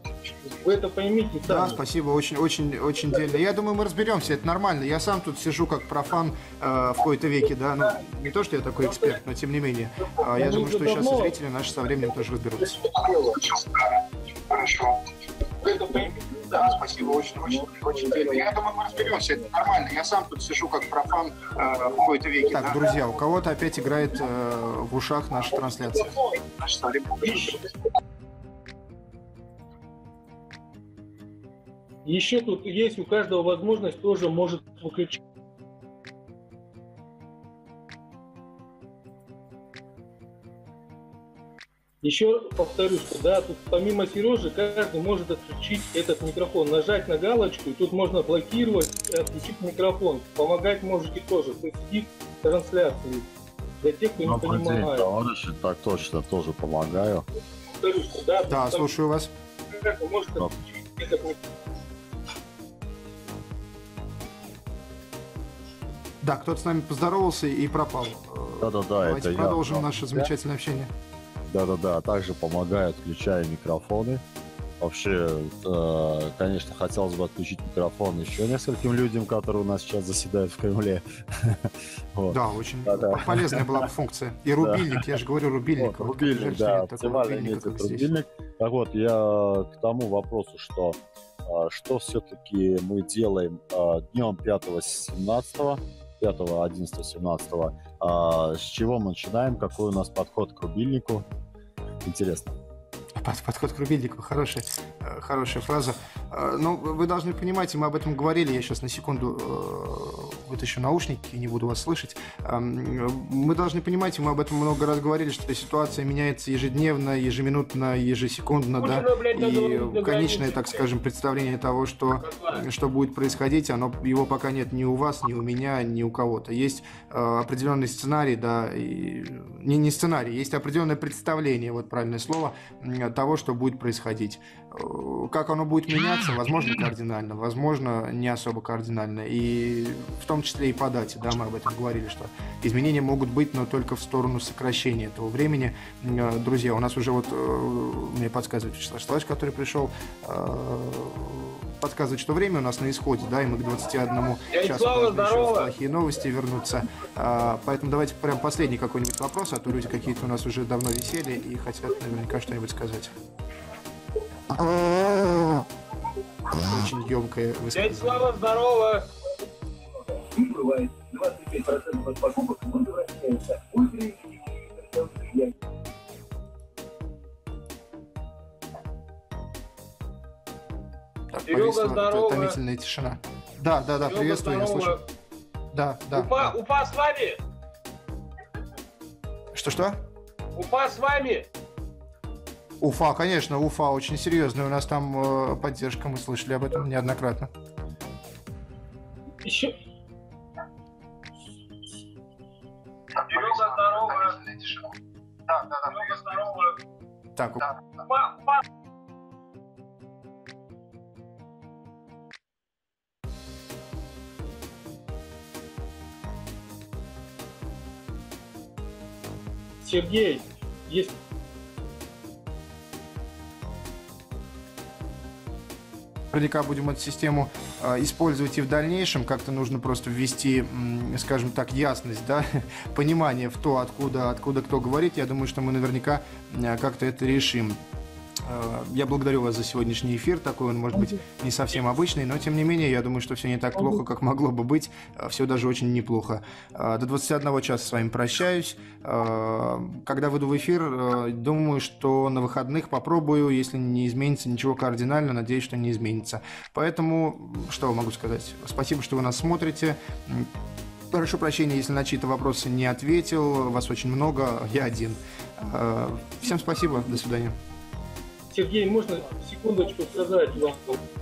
Вы это поймите сами. Да, спасибо, очень, очень, очень дельно. Я думаю, мы разберемся, это нормально. Я сам тут сижу как профан э, в какой-то веке, да, ну, не то, что я такой эксперт, но тем не менее. Э, я думаю, что сейчас и зрители наши со временем тоже разберутся. Хорошо. Вы это поймите. Да, спасибо, очень, очень, очень дельно. Я думаю, мы разберемся, это нормально. Я сам тут сижу как профан э, в какой-то веке. Так, да? Друзья, у кого-то опять играет э, в ушах наша трансляция. Еще тут есть у каждого возможность тоже может выключить. Еще повторюсь, что да, тут помимо Сережи каждый может отключить этот микрофон, нажать на галочку, и тут можно блокировать и отключить микрофон. Помогать можете тоже, сидит трансляции для тех, кто не понимает. Товарищи, так точно, тоже помогаю. Повторюсь, что, да, да тут, слушаю там, вас. Каждый может отключить этот микрофон. Да, кто-то с нами поздоровался и пропал. Да-да-да, давайте это продолжим я, наше да. замечательное общение. Да-да-да, также помогаю, отключая микрофоны. Вообще, э, конечно, хотелось бы отключить микрофон еще нескольким людям, которые у нас сейчас заседают в Кремле. Вот. Да, очень да, да. полезная была бы функция. И рубильник, да. я же говорю, рубильник. Вот, рубильник, вот, да, оптимально метод рубильник. Так вот, я к тому вопросу, что, что все-таки мы делаем днем пятого семнадцатого. пятого, одиннадцатого, семнадцатого. А, с чего мы начинаем? Какой у нас подход к рубильнику? Интересно. Подход к рубильнику. Хорошая, хорошая фраза. Ну, вы должны понимать, и мы об этом говорили, я сейчас на секунду вытащу наушники и не буду вас слышать. Мы должны понимать, и мы об этом много раз говорили, что ситуация меняется ежедневно, ежеминутно, ежесекундно, да, и конечное, так скажем, представление того, что, что будет происходить, оно, его пока нет ни у вас, ни у меня, ни у кого-то. Есть определенный сценарий, да, и, не, не сценарий, есть определенное представление, вот правильное слово, того, что будет происходить. Как оно будет меняться, возможно, кардинально, возможно, не особо кардинально. И в том числе и по дате, да, мы об этом говорили, что изменения могут быть, но только в сторону сокращения этого времени. Друзья, у нас уже вот, мне подсказывает Вячеслав, человек, который пришел, подсказывает, что время у нас на исходе, да, и мы к двадцати одному часу должны еще плохие новости вернуться. А, поэтому давайте прям последний какой-нибудь вопрос, а то люди какие-то у нас уже давно висели и хотят наверняка что-нибудь сказать. Очень емкое высказывание. Вячеслава, здорово! Бывает двадцать пять процентов от покупок возвращается. Повисла томительная тишина. Да, да, да, Серега, приветствую, здорово. Я слышу. Да, да. Упа, да. Упа с вами! Что-что? Упа с вами! Уфа, конечно, Уфа очень серьезная. У нас там э, поддержка, мы слышали об этом неоднократно. Еще... Серега, здорово! Да, да, да, Серега, здорово! Так, да. Упа, Упа! Сергей, есть... Наверняка будем эту систему э, использовать и в дальнейшем. Как-то нужно просто ввести, м, скажем так, ясность, да, понимание в то, откуда, откуда кто говорит. Я думаю, что мы наверняка э, как-то это решим. Я благодарю вас за сегодняшний эфир, такой он, может быть, не совсем обычный, но, тем не менее, я думаю, что все не так плохо, как могло бы быть, все даже очень неплохо. До двадцати одного часа с вами прощаюсь. Когда выйду в эфир, думаю, что на выходных попробую, если не изменится ничего кардинально, надеюсь, что не изменится. Поэтому, что могу сказать, спасибо, что вы нас смотрите. Прошу прощения, если на чьи-то вопросы не ответил, вас очень много, я один. Всем спасибо, до свидания. Сергей, можно секундочку сказать вам?